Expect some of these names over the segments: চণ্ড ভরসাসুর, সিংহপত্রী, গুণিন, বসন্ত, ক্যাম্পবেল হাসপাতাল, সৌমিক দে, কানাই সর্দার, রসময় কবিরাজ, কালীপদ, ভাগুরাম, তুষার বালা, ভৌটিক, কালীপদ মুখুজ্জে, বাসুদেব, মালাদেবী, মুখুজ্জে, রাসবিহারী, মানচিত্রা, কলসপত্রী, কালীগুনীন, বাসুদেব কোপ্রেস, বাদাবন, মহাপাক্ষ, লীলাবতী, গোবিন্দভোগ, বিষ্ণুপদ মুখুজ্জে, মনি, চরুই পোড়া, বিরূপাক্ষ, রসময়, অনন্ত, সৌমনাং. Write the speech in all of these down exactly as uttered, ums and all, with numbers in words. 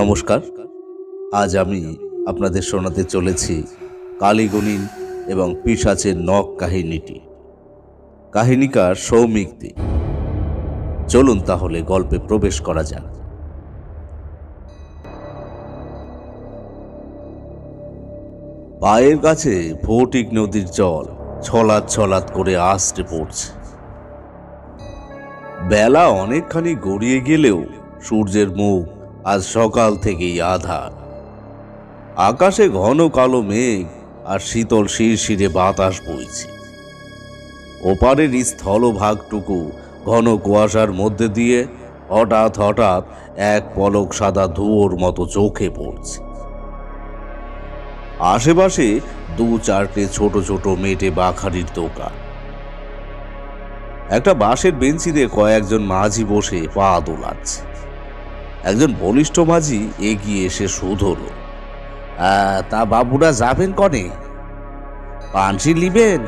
নমস্কার, আজ আমি আপনাদের শোনাতে চলেছি কালীগুণিন এবং পিশাচের নখ কাহিনীটি। কাহিনীকার সৌমিক দে। চলুন তাহলে গল্পে প্রবেশ করা যাক। পায়ের কাছে ভৌটিক নদীর জল ছলাৎ ছলাৎ করে আছড়ে পড়ছে। বেলা অনেকখানি গড়িয়ে গেলেও সূর্যের মুখ আজ সকাল থেকেই আধার। আকাশে ঘন কালো মেঘ আর শীতল শিরশিরে বাতাস বইছে। ওপারের স্থলভাগটুকু ঘন কুয়াশার মধ্যে দিয়ে হঠাৎ হঠাৎ এক পলক সাদা ধোঁয়ার মতো চোখে পড়ছে। আশেপাশে দু চারটে ছোট ছোট মেটে বাখারির দোকান। একটা বাঁশের বেঞ্চিতে কয়েকজন মাঝি বসে পা দোলাচ্ছে। একজন বলিষ্ঠ মাঝি এগিয়ে এসে শুধল, তা বাবুরা যাবেন কনে? পানসি লিবেন?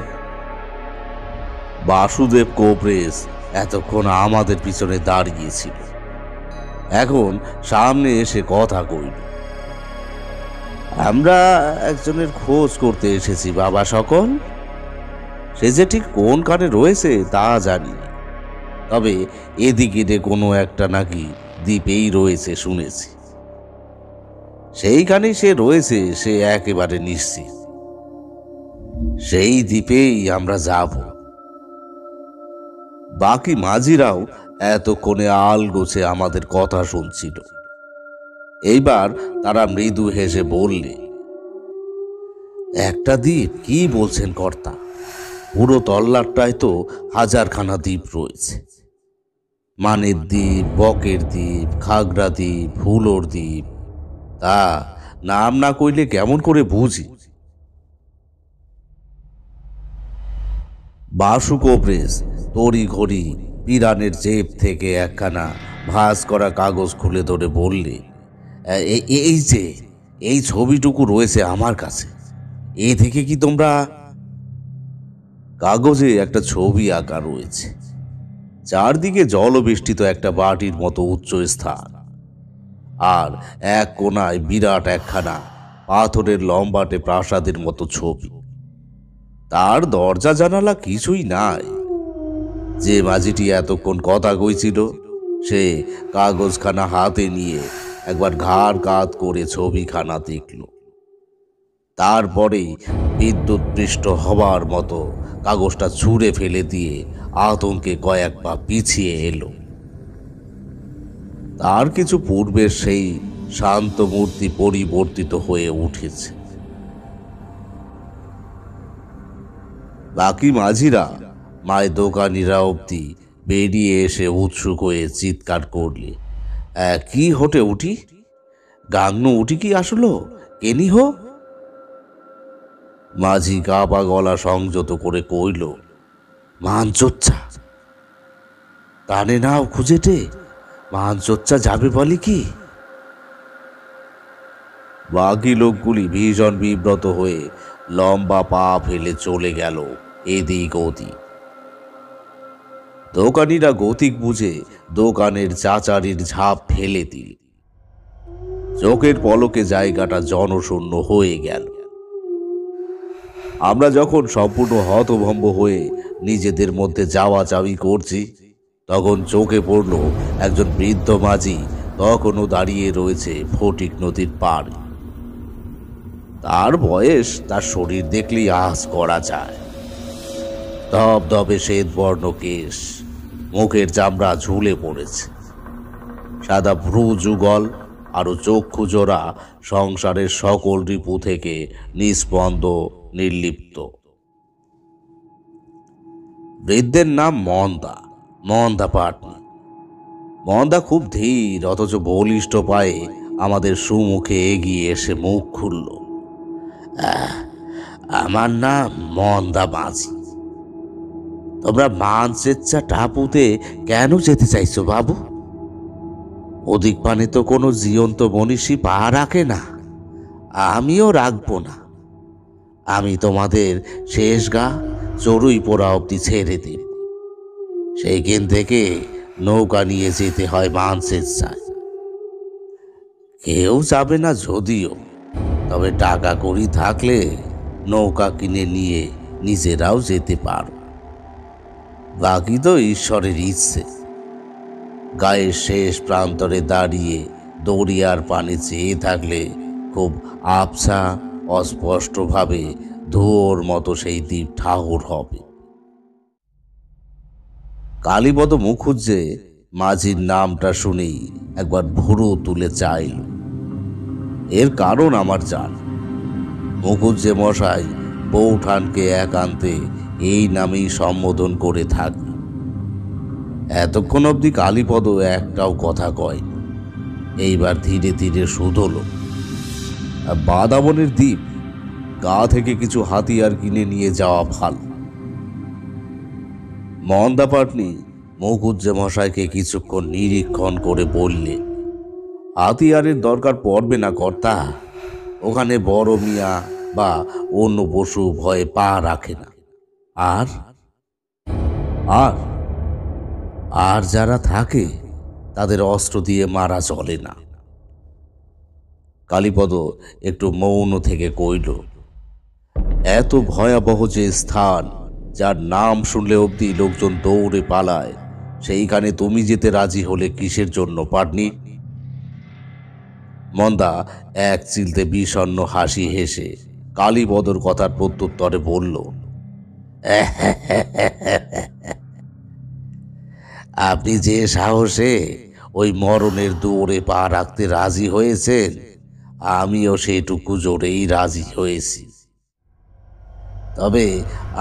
বাসুদেব কোপ্রেস এতক্ষণ আমাদের পিছনে দাঁড়িয়েছিল, এখন সামনে এসে কথা কইল। আমরা একজনের খোঁজ করতে এসেছি বাবা সকল। সে যে ঠিক কোন কানে রয়েছে তা জানি না, তবে এদিকে কোনো একটা নাকি দ্বীপেই রয়েছে শুনেছি। সেইখানেই সে রয়েছে, সে একেবারে নিশ্চিত। সেই দ্বীপেই আমরা যাব। বাকি মাঝিরাও এতক্ষণে আল গোছে আমাদের কথা শুনছিল। এইবার তারা মৃদু হেসে বললে, একটা দ্বীপ? কি বলছেন কর্তা? পুরো তল্লাটটায় তো হাজারখানা দ্বীপ রয়েছে। মানের দ্বীপ, বকের দ্বীপ, খাগড়া দ্বীপ, হুলোর দ্বীপ। তা নাম না কইলে কেমন করে বুঝি? বাসু কোপ্রেস তড়ি ঘড়ি পিরানের জেব থেকে একখানা ভাঁজ করা কাগজ খুলে ধরে বললে, এই যে এই ছবিটুকু রয়েছে আমার কাছে, এ থেকে কি তোমরা? কাগজে একটা ছবি আঁকা রয়েছে। চারদিকে জলবেষ্টিত একটা বাটির মতো উচ্চ স্থান, আর এক কোনায় বিরাট একখানা পাথরের লম্বাটে প্রাসাদের মতো ছবি। তার দরজা জানালা কিছুই নাই। যে মাঝিটি এতক্ষণ কথা কইছিল সে কাগজখানা হাতে নিয়ে একবার ঘাড় কাত করে ছবিখানা দেখল। তারপরে বিদ্যুৎ পৃষ্ঠ হবার মতো কাগজটা ছুঁড়ে ফেলে দিয়ে আতঙ্কে কয়েক পা পিছিয়ে এলো। তার কিছু পূর্বে সেই শান্ত মূর্তি পরিবর্তিত হয়ে উঠেছে। বাকি মাঝিরা মায়ের দোকানিরা অবধি বেরিয়ে এসে উৎসুক হয়ে চিৎকার করলে, কি হটে উঠি? গাংনু উঠি কি আসলো? কেনি হো? মাঝি কাপা গলা সংযত করে কইল, মানচোচ্চা। কানে নাও খুঁজেটে, মানচোচ্চা যাবে বলি কি? বাকি লোকগুলি ভীষণ বিব্রত হয়ে লম্বা পা ফেলে চলে গেল এদিক ওদিক। দোকানিরা গতিক বুঝে দোকানের চাচারির ঝাঁপ ফেলে দিল। চোখের পলকে জায়গাটা জনশূন্য হয়ে গেল। আমরা যখন সম্পূর্ণ হতভম্ব হয়ে নিজেদের মধ্যে যাওয়া চাওয়ি করছি, তখন চোখে পড়ল একজন বৃদ্ধ মাঝি তখনও দাঁড়িয়ে রয়েছে ফটিক নদীর পাড়ে। তার বয়স তার শরীর দেখলেই আঁচ করা যায়। ধপ ধপে শ্বেত বর্ণ কেশ, মুখের চামড়া ঝুলে পড়েছে, সাদা ভ্রু যুগল আরও চক্ষু জোড়া সংসারের সকল রিপু থেকে নিস্পন্দ নির্লিপ্ত। বৃদ্ধের নাম মন্দা, মন্দা পাটনা। মন্দা খুব ধীর অথচ বলিষ্ঠ পায়ে আমাদের সুমুখে এগিয়ে এসে মুখ খুলল। আমার নাম মন্দা মাঝি। তোমরা মানচেচ্চা টাপুতে কেন যেতে চাইছো বাবু? ওদিক পানে তো কোনো জীবন্ত মনীষী পা রাখে না, আমিও রাখবো না। আমি তোমাদের শেষ গা চরুই পোড়া অবধি ছেড়ে দেব। সেইখান থেকে নৌকা নিয়ে যেতে হয় মানচেচ্চায়। কেউ যাবে না যদিও, তবে টাকা কড়ি থাকলে নৌকা কিনে নিয়ে নিজেরাও যেতে পারো। বাকি তো ঈশ্বরের ইচ্ছে। গায়ের শেষ প্রান্তরে দাঁড়িয়ে দরিয়ার পানি চেয়ে থাকলে খুব আবছা অস্পষ্টভাবে ধোঁয়ার মতো সেই দ্বীপ ঠাহর হবে। কালীপদ মুখুজ্জে মাঝির নামটা শুনেই একবার ভুরু তুলে চাইল। এর কারণ আমার জানা। মুখুজ্জে মশাই বৌঠানকে একান্তে এই নামেই সম্বোধন করে থাকল। এতক্ষণ অবধি কালীপদ একটাও কথা কয়নি। এইবার ধীরে ধীরে শুধল, বাদাবনের দ্বীপ, গা থেকে কিছু হাতিয়ার কিনে নিয়ে যাওয়া ভালো। মন্দা পাটনি মুখুজ্জে মশাইকে কিছুক্ষণ নিরীক্ষণ করে বললে, হাতিয়ারের দরকার পড়বে না কর্তা, ওখানে বড় মিয়া বা অন্য পশু ভয়ে পা রাখে না। আর আর আর যারা থাকে তাদের অস্ত্র দিয়ে মারা চলে না। কালীপদ একটু মৌন থেকে কইল, এত ভয়াবহ যে স্থান, যার নাম শুনলে অবধি লোকজন দৌড়ে পালায়, সেইখানে তুমি যেতে রাজি হলে কিসের জন্য পাটনি? মন্দা এক চিলতে বিষণ্ণ হাসি হেসে কালীপদর কথার প্রত্যুত্তরে বলল, আপনি যে সাহসে ওই মরণের দুয়ারে পা রাখতে রাজি হয়েছেন, আমিও সেটুকু জোরেই রাজি হয়েছি। তবে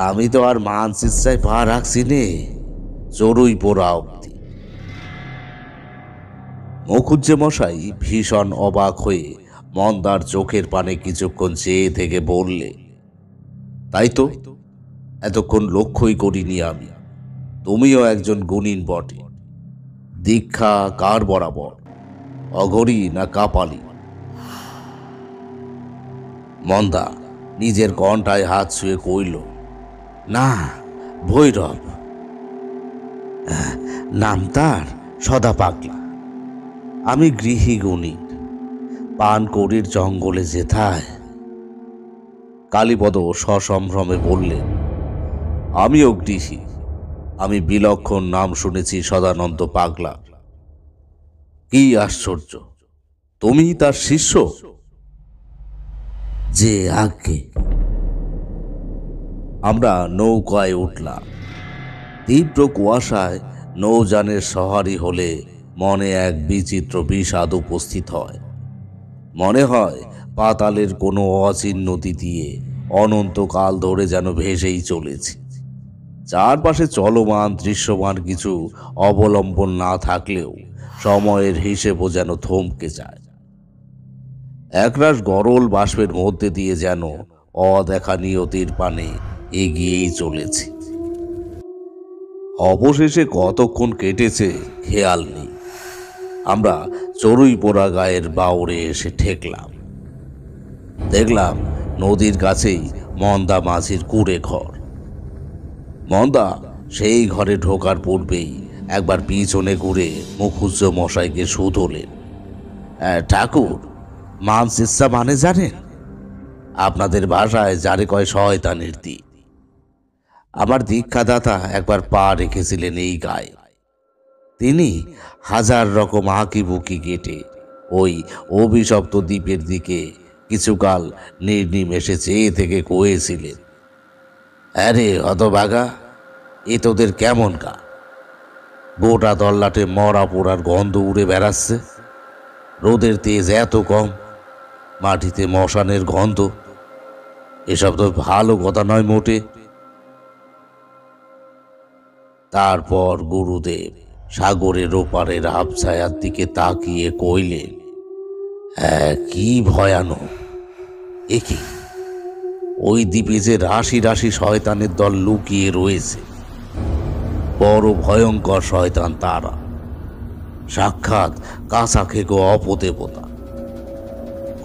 আমি তো আর মানচিত্রায় পা রাখছি নে, চরুই পোড়া অব্দি। মুখুজ্জে মশাই ভীষণ অবাক হয়ে মন্দার চোখের পানে কিছুক্ষণ চেয়ে থেকে বললে, তাই তো এতক্ষণ লক্ষ্যই করিনি আমি। তুমিও একজন গুণীন বটে। দীক্ষা কার বরাবর, অঘরী না কাপালি? মন্দা নিজের কণ্ঠায় হাত শুয়ে কইল, না ভৈরব, নাম তার সদা পাগলা। আমি গৃহী গুণীন, পান করির জঙ্গলে যেথায়। কালীপদ সসম্ভ্রমে বললেন, আমিও গৃহী। আমি বিলক্ষণ নাম শুনেছি সদানন্দ পাগলা। কি আশ্চর্য, তুমি তার শিষ্য? যে আগে আমরা নৌকায় উঠলাম। তীব্র কুয়াশায় নৌযানের সহারি হলে মনে এক বিচিত্র বিষাদ উপস্থিত হয়। মনে হয় পাতালের কোনো অচিন নদী দিয়ে অনন্তকাল ধরে যেন ভেসেই চলেছে। চারপাশে চলমান দৃশ্যমান কিছু অবলম্বন না থাকলেও সময়ের হিসেবও যেন থমকে যায়। একরাশ গরল বাষ্পের মধ্যে দিয়ে যেন অদেখা নিয়তির পানে এগিয়েই চলেছে। অবশেষে কতক্ষণ কেটেছে খেয়াল নেই। আমরা চড়ুই পোড়া গায়ের বাউরে এসে ঠেকলাম। দেখলাম নদীর কাছেই মন্দা মাঝির কুড়ে ঘর। মন্দা সেই ঘরে ঢোকার পূর্বেই একবার পিছনে ঘুরে মুখুজ্জে মশাইকে শুধোলেন, ঠাকুর, মানচিত্রা মানে জানেন? আপনাদের ভাষায় যারে কয় শয়তানের দিক। আমার দীক্ষাদাতা একবার পা রেখেছিলেন এই গায়ে। তিনি হাজার রকম আঁকিবুকি কেটে ওই অভিশপ্ত দ্বীপের দিকে কিছুকাল নির্নিমেষে চেয়ে থেকে কয়েছিলেন, আরে হতভাগা, এ তোদের কেমন কা? গোটা দল্লাটে মরা পোড়ার গন্ধ উড়ে বেড়াচ্ছে, রোদের তেজ এত কম, মাটিতে মশানের গন্ধ, এসব তো ভালো কথা নয় মোটে। তারপর গুরুদেব সাগরের ওপারের আবছায়ার দিকে তাকিয়ে কইলেন, হ্যাঁ কি ভয়ানক! এ কি, ওই দ্বীপে যে রাশি রাশি শয়তানের দল লুকিয়ে রয়েছে, বড় ভয়ঙ্কর শয়তান তারা, সাক্ষাৎ কাঁচা খেকো অপদেবতা।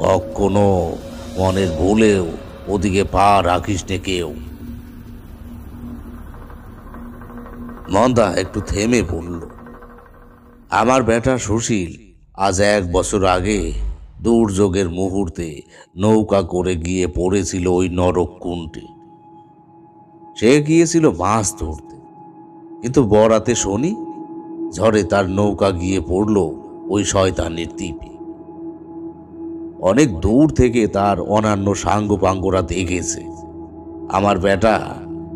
কখনো মনের ভুলেও ওদিকে পা রাখিস নে কেউ। মন্দা একটু থেমে বলল, আমার বেটা সুশীল আজ এক বছর আগে দুর্যোগের মুহূর্তে নৌকা করে গিয়ে পড়েছিল ওই নরককুণ্ডে। সে গিয়েছিল মাছ ধরতে, কিন্তু বরাতে শনি ঝড়ে তার নৌকা গিয়ে পড়ল ওই শয়তানের দ্বীপে। অনেক দূর থেকে তার অন্যান্য সাঙ্গপাঙ্গরা দেখেছে। আমার বেটা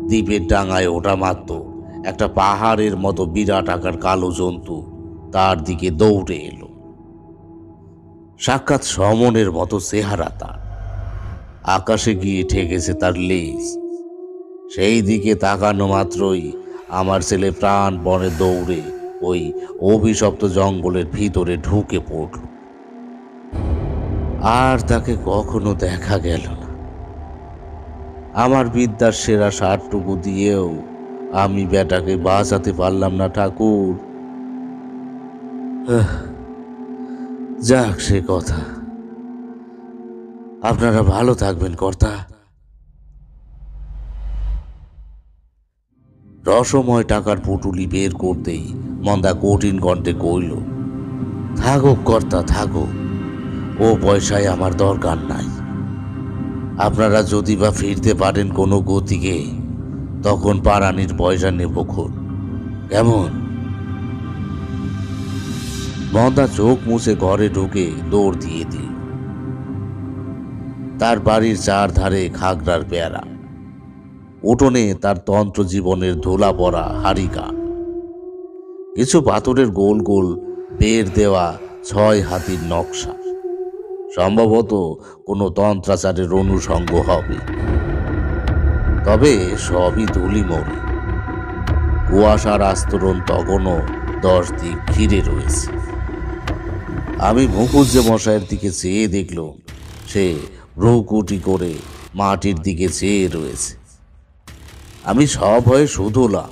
দ্বীপের ডাঙায় ওঠা মাত্র একটা পাহাড়ের মতো বিরাট আকার কালো জন্তু তার দিকে দৌড়ে এলো। সাক্ষাৎ সমনের মতো চেহারা তার, আকাশে গিয়ে ঠেকেছে তার লেজ। সেই দিকে তাকানো মাত্রই আমার ছেলে প্রাণ বনে দৌড়ে ওই অভিশপ্ত জঙ্গলের ভিতরে ঢুকে পড়ল। আর তাকে কখনো দেখা গেল না। আমার বিদ্যার সেরা সারটুকু দিয়েও আমি বেটাকে বাঁচাতে পারলাম না ঠাকুর। যাক সে কথা, আপনারা ভালো থাকবেন কর্তা। রসময় টাকার পুটুলি বের করতেই মন্দা কঠিন কণ্ঠে কইল, থাকুক কর্তা থাকুক, ও পয়সায় আমার দরকার নাই। আপনারা যদি বা ফিরতে পারেন কোনো গতিকে, তখন পারানির পয়সা নেব খোল, কেমন? মন্দা চোখ মুছে ঘরে ঢুকে দৌড় দিয়ে দিল। তার বাড়ির চার ধারে খাগড়ার পেয়ারা, উঠোনে তার তন্ত্র জীবনের ধোলা পড়া হারিকা, কিছু পাথরের গোল গোল বের দেওয়া ছয় হাতির নকশা, সম্ভবত কোনো তন্ত্রাচারের অনুষঙ্গ হবে। তবে সবই ধুলিমড়ি, কুয়াশার আস্তরণ তখনও দশ দিক ঘিরে রয়েছে। আমি মুখুজ্জে মশাইয়ের দিকে চেয়ে দেখলাম সে ভ্রুকুটি করে মাটির দিকে চেয়ে রয়েছে। আমি সব হয়ে শুধুলাম,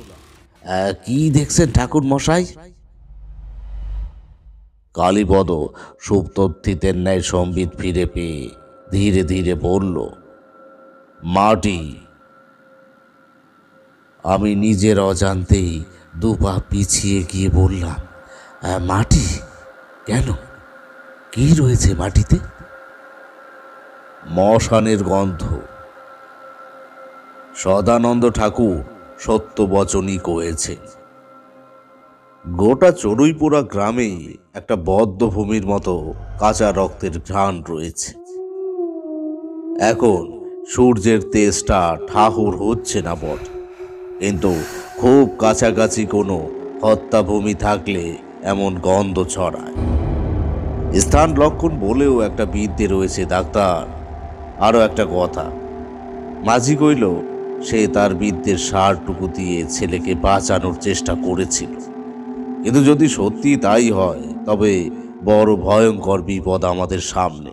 কি দেখছেন ঠাকুর মশাই? কালীপদ সুপ্তোত্থিতের ন্যায় সম্বিত ফিরে পেয়ে ধীরে ধীরে বলল, মাটি। আমি নিজের অজান্তেই দু পা পিছিয়ে গিয়ে বললাম, মাটি? কেন, কি রয়েছে মাটিতে? মশানের গন্ধ। সদানন্দ ঠাকুর সত্য বচনই কয়েছে, গোটা চরুই পোড়া গ্রামে একটা বদ্ধভূমির মতো কাঁচা রক্তের ঘ্রাণ রয়েছে। এখন সূর্যের তেজটা ঠাহুর হচ্ছে না বটে, কিন্তু খুব কাছাকাছি কোনো হত্যাভূমি থাকলে এমন গন্ধ ছড়ায়। স্থান লক্ষণ বলেও একটা বিদ্যে রয়েছে ডাক্তার। আরও একটা কথা, মাঝি কইল সে তার বিদ্যের সারটুকু দিয়ে ছেলেকে বাঁচানোর চেষ্টা করেছিল, কিন্তু যদি সত্যি তাই হয় তবে বড় ভয়ঙ্কর বিপদ আমাদের সামনে।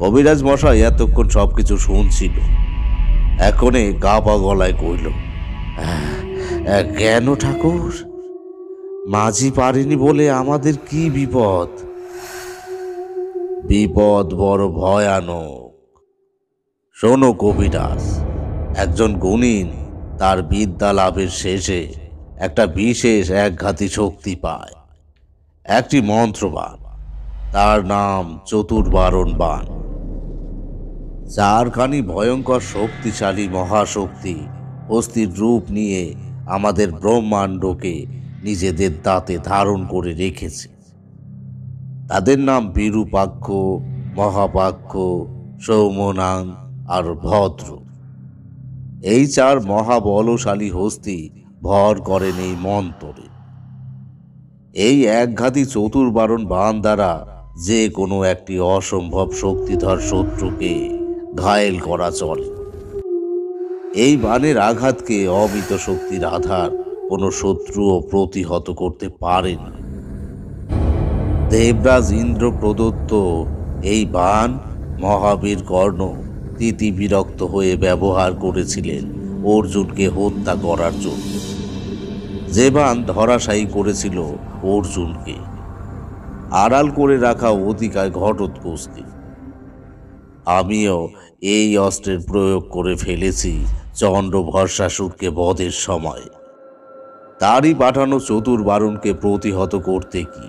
কবিরাজ মশাই এতক্ষণ সব কিছু শুনছিল, এখনে কাঁপা গলায় কইল, কেন ঠাকুর? মাঝি পারেনি বলে আমাদের কি বিপদ? বিপদ বড় ভয়ানক। শোনো কবিরাজ, একজন গুণিন তার বিদ্যা লাভের শেষে একটা বিশেষ একঘাতী শক্তি পায়, একটি মন্ত্রবান, তার নাম চতুর্বারণ বান। চারখানি ভয়ঙ্কর শক্তিশালী মহাশক্তি অস্থির রূপ নিয়ে আমাদের ব্রহ্মাণ্ডকে নিজেদের দাঁতে ধারণ করে রেখেছে। তাদের নাম বিরূপাক্ষ, মহাপাক্ষ, সৌমনাং আর ভদ্র। এই চার মহাবলশালী হস্তি ভর করেন এই মন্তরে। এই একঘাতী চতুর্বারণ বান দ্বারা যে কোনো একটি অসম্ভব শক্তিধর শত্রুকে ঘায়েল করা চলে। এই বানের আঘাতকে অমিত শক্তির আধার কোনো শত্রুও প্রতিহত করতে পারে না। দেবরাজ ইন্দ্র প্রদত্ত এই বান মহাবীর কর্ণ তিতি বিরক্ত হয়ে ব্যবহার করেছিলেন অর্জুনকে হত্যা করার জন্য। যে বান ধরাশায়ী করেছিল অর্জুনকে, আড়াল করে রাখা অধিকায় ঘটোৎকচকে। আমিও এই অস্ত্রের প্রয়োগ করে ফেলেছি চণ্ড ভরসাসুরকে বধের সময়। তারই পাঠানো চতুর্বারণকে প্রতিহত করতে কি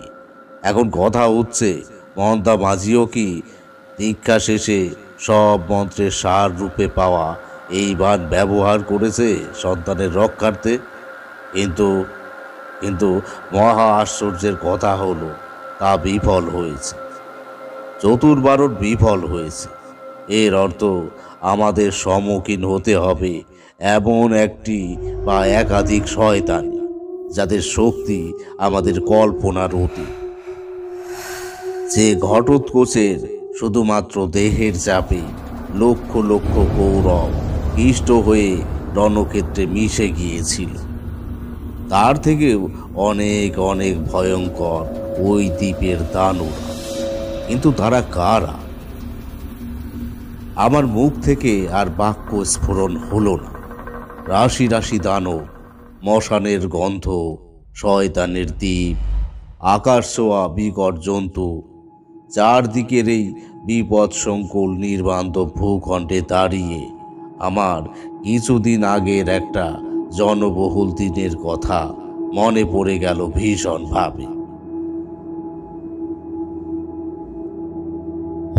এখন কথা হচ্ছে মন্দা মাঝিও কি দীক্ষা শেষে সব মন্ত্রের সার রূপে পাওয়া এই বান ব্যবহার করেছে সন্তানের রক্ষার্থে। কিন্তু কিন্তু মহা আশ্চর্যের কথা হলো তা বিফল হয়েছে, চতুর্বারণ বিফল হয়েছে। এর অর্থ আমাদের সম্মুখীন হতে হবে এমন একটি বা একাধিক শয়তানি, যাদের শক্তি আমাদের কল্পনার অতীত, যে ঘটোৎকোচের শুধুমাত্র দেহের চাপে লক্ষ লক্ষ গৌরব পিষ্ট হয়ে রণক্ষেত্রে মিশে গিয়েছিল। তার থেকেও অনেক অনেক ভয়ঙ্কর ওই দ্বীপের দানবরা। কিন্তু তারা কারা? আমার মুখ থেকে আর বাক্য স্ফোরণ হলো না। রাশি রাশি দানব, মশানের গন্ধ, শয়তানের দ্বীপ, আকাশ ছোঁয়া বিকট জন্তু, চারদিকের এই বিপদসংকুল নির্বান্তব ভূখণ্ডে দাঁড়িয়ে আমার কিছুদিন আগের একটা জনবহুল দিনের কথা মনে পড়ে গেল ভীষণভাবে।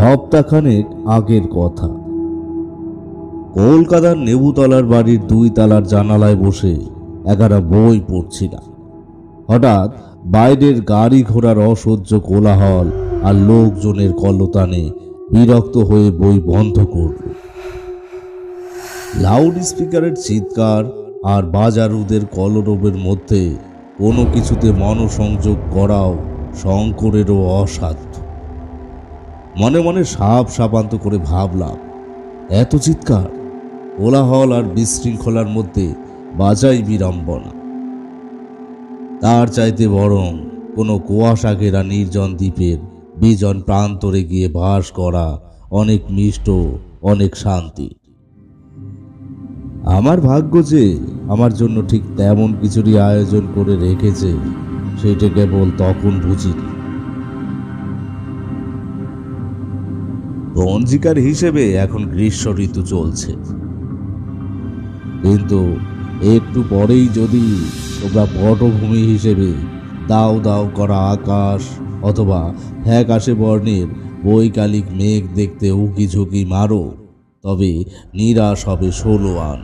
হপ্তাখানেক আগের কথা, কলকাতার নেবুতলার বাড়ির দুই তালার জানালায় বসে একারা বই পড়ছিলাম। হঠাৎ বাইরের গাড়ি ঘোড়ার অসহ্য কোলাহল আর লোকজনের কলতানে বিরক্ত হয়ে বই বন্ধ করল। লাউড স্পিকারের চিৎকার আর বাজারুদের কলরবের মধ্যে কোনো কিছুতে মনোসংযোগ করাও শঙ্করেরও অসাধ্য। মনে মনে সাপ সাপান্ত করে ভাবলাম, এত চিৎকার, কোলাহল আর বিশৃঙ্খলার মধ্যে বাজাই বিড়ম্বনা। তার চাইতে বরং কোনো কুয়াশা ঘেরা নির্জন দ্বীপের বিজন প্রান্তরে গিয়ে বাস করা অনেক মিষ্ট, অনেক শান্তি। আমার ভাগ্য যে আমার জন্য ঠিক তেমন কিছুরই আয়োজন করে রেখেছে সেটা কেবল তখন বুঝিনি। পঞ্জিকার হিসেবে এখন গ্রীষ্ম ঋতু চলছে, কিন্তু একটু পরেই যদি তোমরা পটভূমি হিসেবে দাও দাও করা আকাশ অথবা ফ্যাকাশে বর্ণের বৈকালিক মেঘ দেখতে উকি ঝুঁকি মারো, তবে নিরাশ হবে ষোলো আন।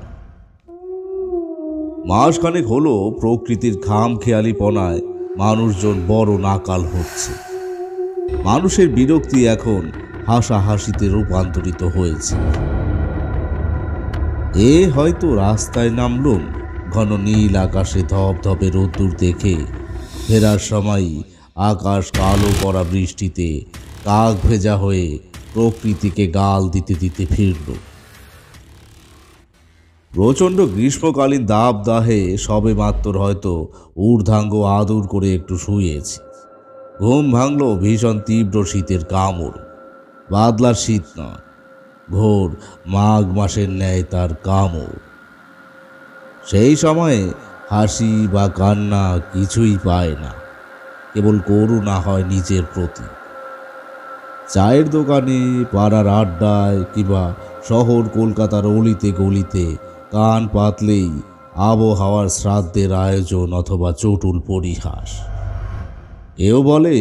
মাসখানেক হলো প্রকৃতির খাম খেয়ালিপনায় মানুষজন বড় নাকাল হচ্ছে। মানুষের বিরক্তি এখন হাসাহাসিতে রূপান্তরিত হয়েছে। এ হয়তো রাস্তায় নামলুম ঘন নীল আকাশে ধপধপে রোদ্দুর দেখে, ফেরার সময় আকাশ কালো পড়া বৃষ্টিতে কাক ভেজা হয়ে প্রকৃতিকে গাল দিতে দিতে ফিরল। প্রচণ্ড গ্রীষ্মকালীন দাব দাহে সবে মাত্র হয়তো ঊর্ধ্বাঙ্গ আদুর করে একটু শুয়েছি। ঘুম ভাঙল ভীষণ তীব্র শীতের কামড়। বাদলার শীত নয়, ঘোর মাঘ মাসের ন্যায় তার কামড়। সেই সময়ে হাসি বা কান্না কিছুই পায় না, কেবল করুণা হয় নিজের প্রতি। চায়ের দোকানে, পাড়ার আড্ডায় কিংবা শহর কলকাতার অলিতে গলিতে কান পাতলেই আবহাওয়ার শ্রাদ্ধের আয়োজন অথবা চটুল পরিহাস। এও বলে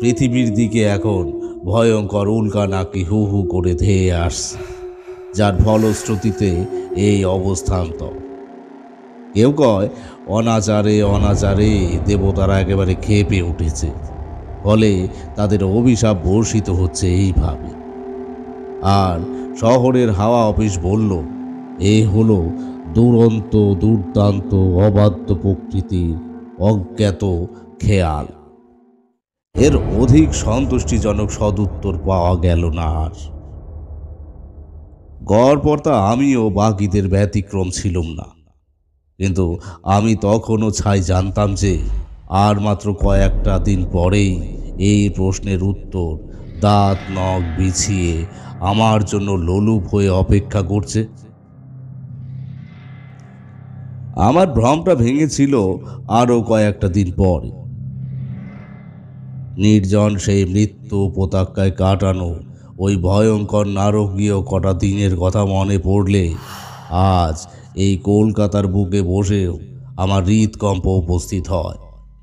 পৃথিবীর দিকে এখন ভয়ঙ্কর উল্কা নাকি হু হু করে ধেয়ে আসছে, যার ফলশ্রুতিতে এই অবস্থান। তো কেউ কয় অনাচারে অনাচারে দেবতারা একেবারে খেপে উঠেছে, ফলে তাদের অভিশাপ বর্ষিত হচ্ছে এইভাবে। আর শহরের হাওয়া অফিস বলল, এ হলো দুরন্ত দুর্দান্ত অবাধ্য প্রকৃতির অজ্ঞাত খেয়াল। এর অধিক সন্তুষ্টিজনক সদুত্তর পাওয়া গেল না। আর গড়পড়তা আমিও বাকিদের ব্যতিক্রম ছিলাম না, কিন্তু আমি তখনও ছাই জানতাম যে আর মাত্র কয়েকটা দিন পরেই এই প্রশ্নের উত্তর দাঁত নখ বিছিয়ে আমার জন্য লোলুপ হয়ে অপেক্ষা করছে। আমার ভ্রমটা ভেঙেছিল আরও কয়েকটা দিন পরে। নির্জন সেই মৃত্যু পতাকায় কাটানো ওই ভয়ঙ্কর নারকীয় কটা দিনের কথা মনে পড়লে আজ এই কলকাতার বুকে বসেও আমার হৃৎকম্প উপস্থিত হয়,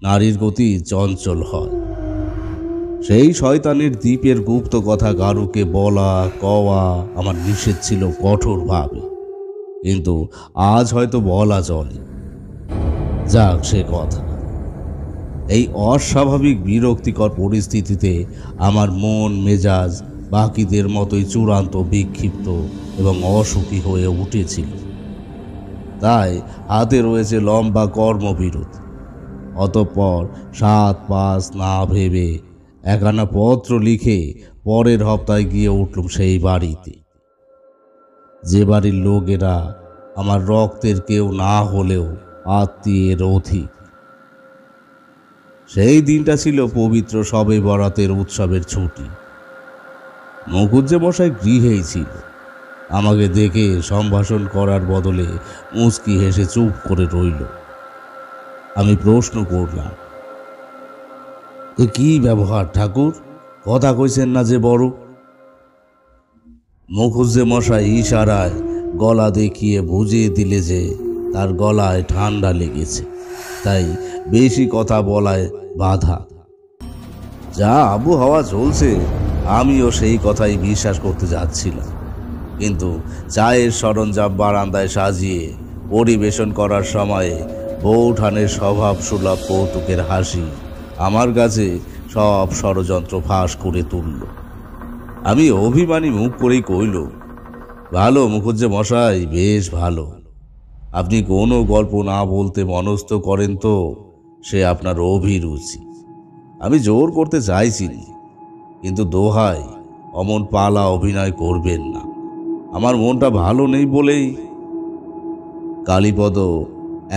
নারীর গতি চঞ্চল হয়। সেই শয়তানের দ্বীপের গুপ্ত কথা কারুকে বলা কওয়া আমার নিষেধ ছিল কঠোরভাবে, কিন্তু আজ হয়তো বলা চলে। যাক সে কথা। এই অস্বাভাবিক বিরক্তিকর পরিস্থিতিতে আমার মন মেজাজ বাকিদের মতোই চূড়ান্ত বিক্ষিপ্ত এবং অসুখী হয়ে উঠেছিল। তাই হাতে রয়েছে লম্বা কর্মবিরোধ। অতঃপর সাত পাঁচ না ভেবে একখানা পত্র লিখে পরের হপ্তায় গিয়ে উঠলুম সেই বাড়িতে, যে বাড়ির লোকেরা আমার রক্তের কেউ না হলেও আত্মীয়ের অধিক। সেই দিনটা ছিল পবিত্র শবে বরাতের উৎসবের ছুটি। মুখুজ্জে মশাই গৃহেই ছিল। আমাকে দেখে সম্ভাষণ করার বদলে মুচকি হেসে চুপ করে রইল। আমি প্রশ্ন করলাম, এ কি ব্যবহার ঠাকুর, কথা কইছেন না যে বড়? মুখুজ্জে মশাই ইশারায় গলা দেখিয়ে বুঝিয়ে দিলে যে তার গলায় ঠান্ডা লেগেছে, তাই বেশি কথা বলায় বাধা। যা আবু হাওয়া চলছে আমিও সেই কথাই বিশ্বাস করতে যাচ্ছিলাম, কিন্তু চায়ের সরঞ্জাম বারান্দায় সাজিয়ে পরিবেশন করার সময়ে বৌঠানের স্বভাব সুলভ কৌতুকের হাসি আমার কাছে সব ষড়যন্ত্র ফাঁস করে তুলল। আমি অভিমানী মুখ করেই কইল, ভালো মুখুজ্জে মশাই, বেশ ভালো। আপনি কোনো গল্প না বলতে মনস্থ করেন তো, সে আপনার অভিরুচি। আমি জোর করতে চাইছি, কিন্তু দোহাই অমন পালা অভিনয় করবেন না। আমার মনটা ভালো নেই বলেই। কালীপদ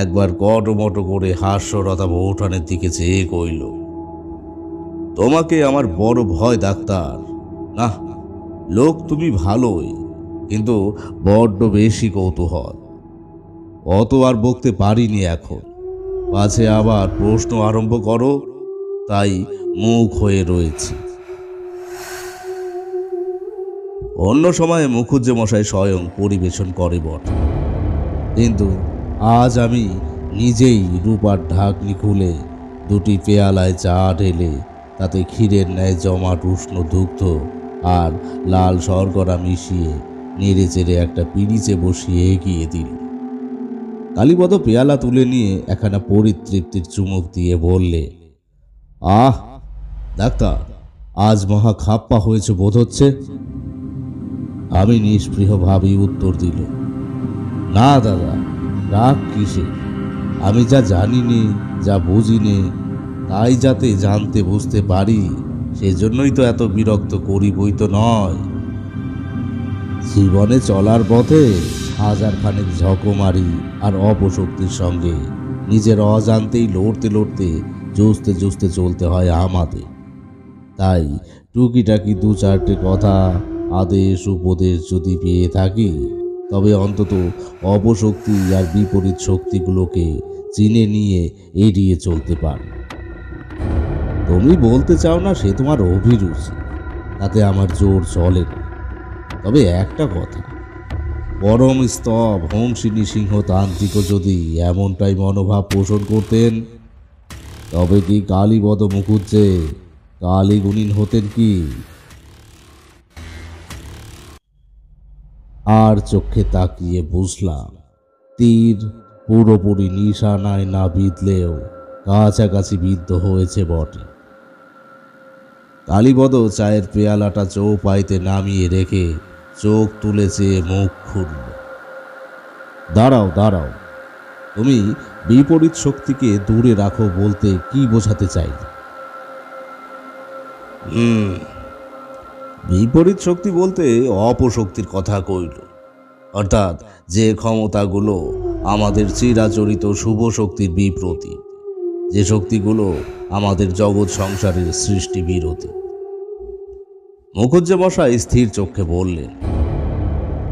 একবার কটমটো করে হাস্যরতা বৌঠানের দিকে চেয়ে কইল, তোমাকে আমার বড় ভয় ডাক্তার। না লোক তুমি ভালোই, কিন্তু বড্ড বেশি কৌতূহল। অত আর বকতে পারিনি এখন, পাছে আবার প্রশ্ন আরম্ভ করো, তাই মুখ হয়ে রয়েছে। অন্য সময়ে মুখুজ্জে মশাই স্বয়ং পরিবেশন করে বটে, কিন্তু আজ আমি নিজেই রূপার ঢাকনি খুলে দুটি পেয়ালায় চা ঢেলে তাতে ক্ষীরের ন্যায় জমাট উষ্ণ দুগ্ধ আর লাল শর্করা মিশিয়ে নেড়ে চেড়ে একটা পিরিচে বসিয়ে এগিয়ে দিল। কালীপদ পেয়ালা তুলে নিয়ে একখানা পরিতৃপ্তির চুমুক দিয়ে বললে, আহ ডাক্তার, আজ মহা খাপ্পা হয়েছে বোধ হচ্ছে। আমি নিষ্প্রিয়ভাবেই উত্তর দিল, না দাদা, রাগ কিসে? আমি যা জানি নে, যা বুঝি নে, তাই যাতে জানতে বুঝতে পারি, সেজন্যই তো এত বিরক্ত করি বই তো নয়। জীবনে চলার পথে হাজার খানেক ঝকমারি আর অপশক্তির সঙ্গে নিজের অজান্তেই লড়তে লড়তে জুঝতে জুঝতে চলতে হয় আমাদের। তাই টুকিটাকি দু চারটে কথা আদেশ উপদেশ যদি পেয়ে থাকি, তবে অন্তত অপশক্তি আর বিপরীত শক্তিগুলোকে চিনে নিয়ে এড়িয়ে চলতে পার। তুমি বলতে চাও না সে তোমার অভিরুচি, তাতে আমার জোর চলে না। তবে একটা কথা, পরম স্তব হংসিনী সিংহতান্ত্রিকও যদি এমনটাই মনোভাব পোষণ করতেন, তবে কি কালীপদ মুখুজ্জে কালীগুণীন হতেন কি? আর চোখে তাকিয়ে বুঝলাম, তীর পুরোপুরি নিশানায় না বিঁধলেও কাছাকাছি বিদ্ধ হয়েছে বটে। কালীপদ চায়ের পেয়ালাটা চৌপাইতে নামিয়ে রেখে চোখ তুলেছে, মুখ খুলল। দাঁড়াও দাঁড়াও, তুমি বিপরীত শক্তিকে দূরে রাখো বলতে কি বোঝাতে চাই? হুম বিপরীত শক্তি বলতে অপশক্তির কথা কইল, অর্থাৎ যে ক্ষমতাগুলো আমাদের চিরাচরিত শুভ শক্তির বিপরীত, যে শক্তিগুলো আমাদের জগৎ সংসারের সৃষ্টি বিরোধী। মুখুজ্জে মশাই স্থির চক্ষে বললেন,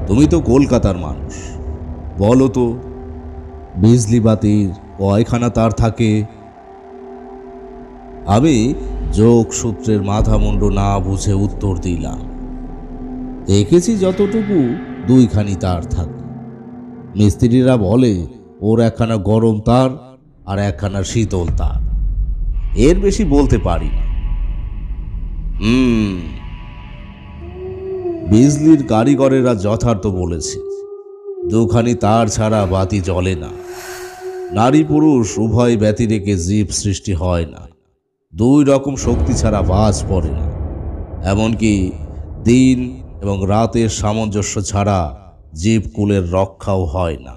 তুমি তো কলকাতার মানুষ, বলো তো বিজলি বাতির কয়খানা তার থাকে? আমি যোগসূত্রের মাথামুণ্ড না বুঝে উত্তর দিলাম, দেখেছি যতটুকু দুইখানি তার থাকে। মিস্ত্রিরা বলে ওর একখানা গরম তার আর একখানা শীতল তার, এর বেশি বলতে পারি না। হুম বিজলির কারিগরেরা যথার্থ বলেছে, দুখানি তার ছাড়া বাতি জ্বলে না। নারী পুরুষ উভয় ব্যতিরেকে জীব সৃষ্টি হয় না, দুই রকম শক্তি ছাড়া বাজ পড়ে না। এমনকি দিন এবং রাতের সামঞ্জস্য ছাড়া জীবকুলের রক্ষাও হয় না।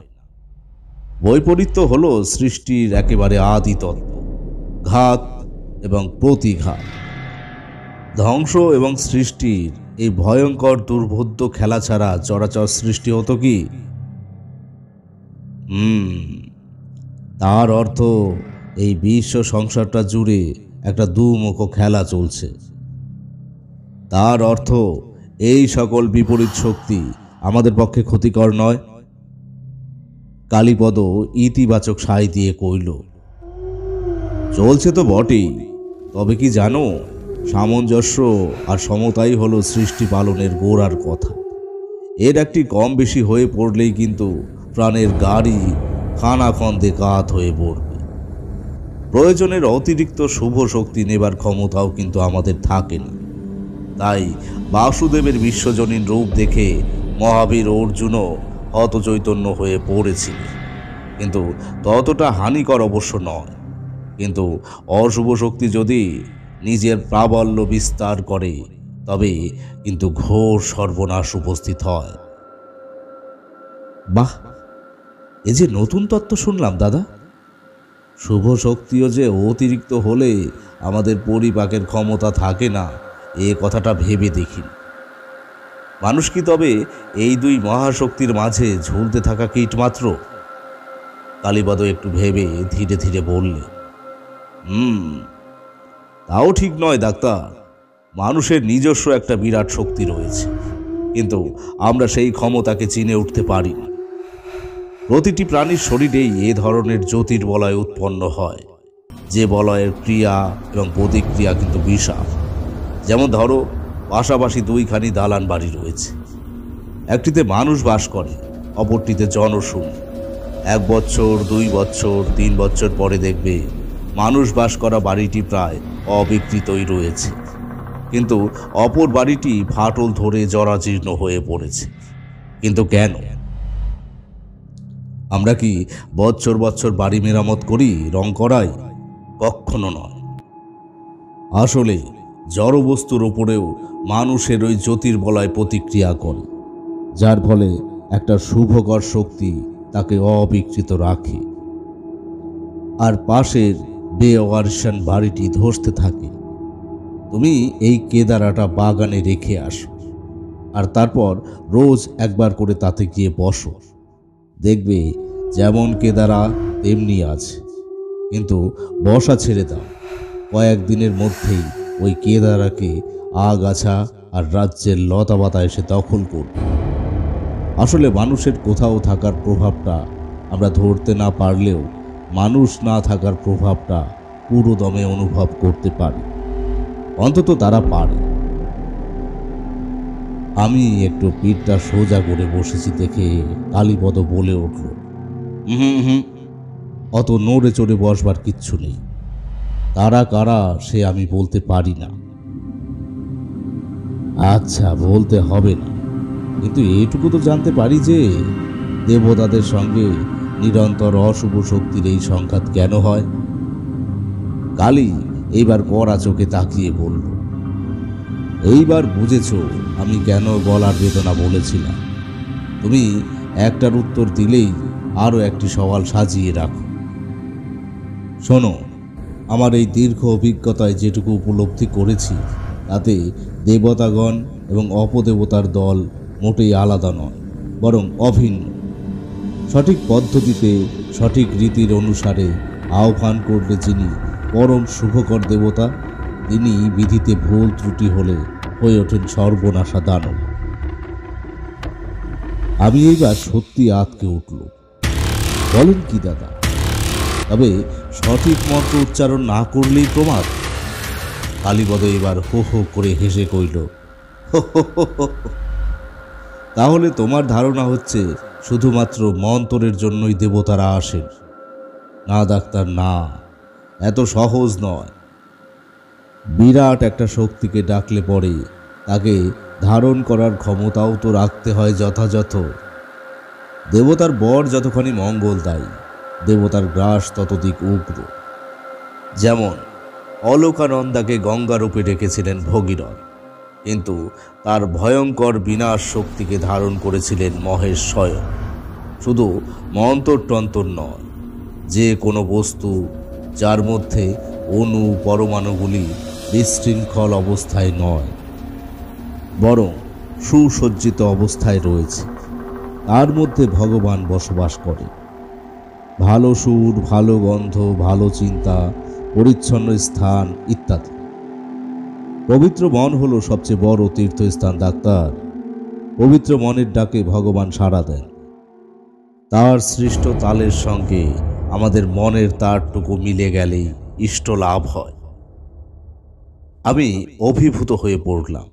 বৈপরীত্য হল সৃষ্টির একেবারে আদি তত্ত্ব, ঘাত এবং প্রতিঘাত। ধ্বংস এবং সৃষ্টির এই ভয়ঙ্কর দুর্ভেদ্য খেলা ছাড়া চরাচর সৃষ্টি হতো কি? হুম তার অর্থ এই বিশ্ব সংসারটা জুড়ে একটা দুমুখ খেলা চলছে। তার অর্থ এই সকল বিপরীত শক্তি আমাদের পক্ষে ক্ষতিকর নয়। কালীপদ ইতিবাচক সায় দিয়ে কইল, চলছে তো বটেই, তবে কি জানো, সামঞ্জস্য আর সমতাই হলো সৃষ্টি পালনের গোড়ার কথা। এর একটি কম বেশি হয়ে পড়লেই কিন্তু প্রাণের গাড়ি খানাখন্দে কাত হয়ে পড়বে। প্রয়োজনের অতিরিক্ত শুভ শক্তি নেবার ক্ষমতাও কিন্তু আমাদের থাকে না। তাই বাসুদেবের বিশ্বজনীন রূপ দেখে মহাবীর অর্জুনও হতচৈতন্য হয়ে পড়েছিলেন, কিন্তু ততটা হানিকর অবশ্য নয়। কিন্তু অশুভ শক্তি যদি নিজের প্রাবল্য বিস্তার করে তবে কিন্তু ঘোর সর্বনাশ উপস্থিত হয়। বাহ, এ যে নতুন তত্ত্ব শুনলাম দাদা। শুভ শক্তিও যে অতিরিক্ত হলে আমাদের পরিপাকের ক্ষমতা থাকে না, এ কথাটা ভেবে দেখি। মানুষ কি তবে এই দুই মহাশক্তির মাঝে ঝুলতে থাকা কীট মাত্র? কালীপদ একটু ভেবে ধীরে ধীরে বললে, হুম তাও ঠিক নয় ডাক্তার। মানুষের নিজস্ব একটা বিরাট শক্তি রয়েছে, কিন্তু আমরা সেই ক্ষমতাকে চিনে উঠতে পারি না। প্রতিটি প্রাণীর শরীরেই এ ধরনের জ্যোতির বলয় উৎপন্ন হয়, যে বলয়ের ক্রিয়া এবং প্রতিক্রিয়া কিন্তু বিশাল। যেমন ধরো, পাশাপাশি দুইখানি দালান বাড়ি রয়েছে, একটিতে মানুষ বাস করে, অপরটিতে জনশূন্য। এক বছর, দুই বছর, তিন বছর পরে দেখবে মানুষ বাস করা বাড়িটি প্রায় অবিকৃতই রয়েছে, কিন্তু অপর বাড়িটি ফাটল ধরে জরাজীর্ণ হয়ে পড়েছে। কিন্তু কেন? আমরা কি বছর বছর বাড়ি মেরামত করি, রং করাই? কখনো নয়। আসলে জড়বস্তুর ওপরেও মানুষের ওই জ্যোতির্বলয় প্রতিক্রিয়া করে, যার ফলে একটা শুভকর শক্তি তাকে অবিকৃত রাখে, আর পাশের বেওয়ারশান বাড়িটি ধসতে থাকে। তুমি এই কেদারাটা বাগানে রেখে আসো, আর তারপর রোজ একবার করে তাতে গিয়ে বসো। দেখবে যেমন কেদারা তেমনি আছে, কিন্তু বসা ছেড়ে দাও, কয়েকদিনের মধ্যেই ওই কেদারাকে আগাছা আর রাজ্যের লতাপাতা এসে দখল করবে। আসলে মানুষের কোথাও থাকার প্রভাবটা আমরা ধরতে না পারলেও মানুষ না থাকার প্রভাবটা পুরো দমে অনুভব করতে পারে, অন্তত তারা পারে। আমি একটু পিঠটা সোজা করে বসেছি দেখে কালীপদ বলে উঠল, হুম হুম অত নড়ে চড়ে বসবার কিচ্ছু নেই। তারা কারা সে আমি বলতে পারি না। আচ্ছা, বলতে হবে না, কিন্তু এটুকু তো জানতে পারি যে দেবতাদের সঙ্গে নিরন্তর অশুভ শক্তির এই সংঘাত কেন হয়? কালী এইবার কড়া চোখে তাকিয়ে বলল, এইবার বুঝেছ আমি কেন গলার বেদনা বলেছিলাম। তুমি একটার উত্তর দিলেই আরও একটি সওয়াল সাজিয়ে রাখো। শোনো, আমার এই দীর্ঘ অভিজ্ঞতায় যেটুকু উপলব্ধি করেছি তাতে দেবতাগণ এবং অপদেবতার দল মোটেই আলাদা নয়, বরং অভিন্ন। সঠিক পদ্ধতিতে, সঠিক রীতির অনুসারে আহ্বান করলে যিনি পরম শুভকর দেবতা, তিনি বিধিতে ভুল ত্রুটি হলে হয়ে ওঠেন সর্বনাশা দানব। আমি এইবার সত্যি আঁতকে উঠল। বলেন কি দাদা? তবে সঠিক মন্ত্র উচ্চারণ না করলেই প্রমাদ? কালীপদ এবার হো হো করে হেসে কইল, তাহলে তোমার ধারণা হচ্ছে শুধুমাত্র মন্তরের জন্যই দেবতারা আসেন? না ডাক্তার, না, এত সহজ নয়। বিরাট একটা শক্তিকে ডাকলে পড়ে তাকে ধারণ করার ক্ষমতাও তো রাখতে হয় যথাযথ। দেবতার বর যতখানি মঙ্গলদায়ী, দেবতার গ্রাস ততদিক উগ্র। যেমন অলোকানন্দাকে গঙ্গারূপে ডেকেছিলেন ভগীরথ, কিন্তু তার ভয়ঙ্কর বিনাশ শক্তিকে ধারণ করেছিলেন মহেশ স্বয়ং। শুধু মন্তরতন্তর নয়, যে কোনো বস্তু যার মধ্যে অণু পরমাণুগুলি বিশৃঙ্খল অবস্থায় নয় বরং সুসজ্জিত অবস্থায় রয়েছে, তার মধ্যে ভগবান বসবাস করে। ভালো সুর, ভালো গন্ধ, ভালো চিন্তা, পরিচ্ছন্ন স্থান ইত্যাদি। পবিত্র মন হলো সবচেয়ে বড় তীর্থস্থান ডাক্তার। পবিত্র মনের ডাকে ভগবান সাড়া দেন। তার সৃষ্ট তালের সঙ্গে আমাদের মনের তারটুকু মিলে গেলেই ইষ্ট লাভ হয়। আমি অভিভূত হয়ে পড়লাম,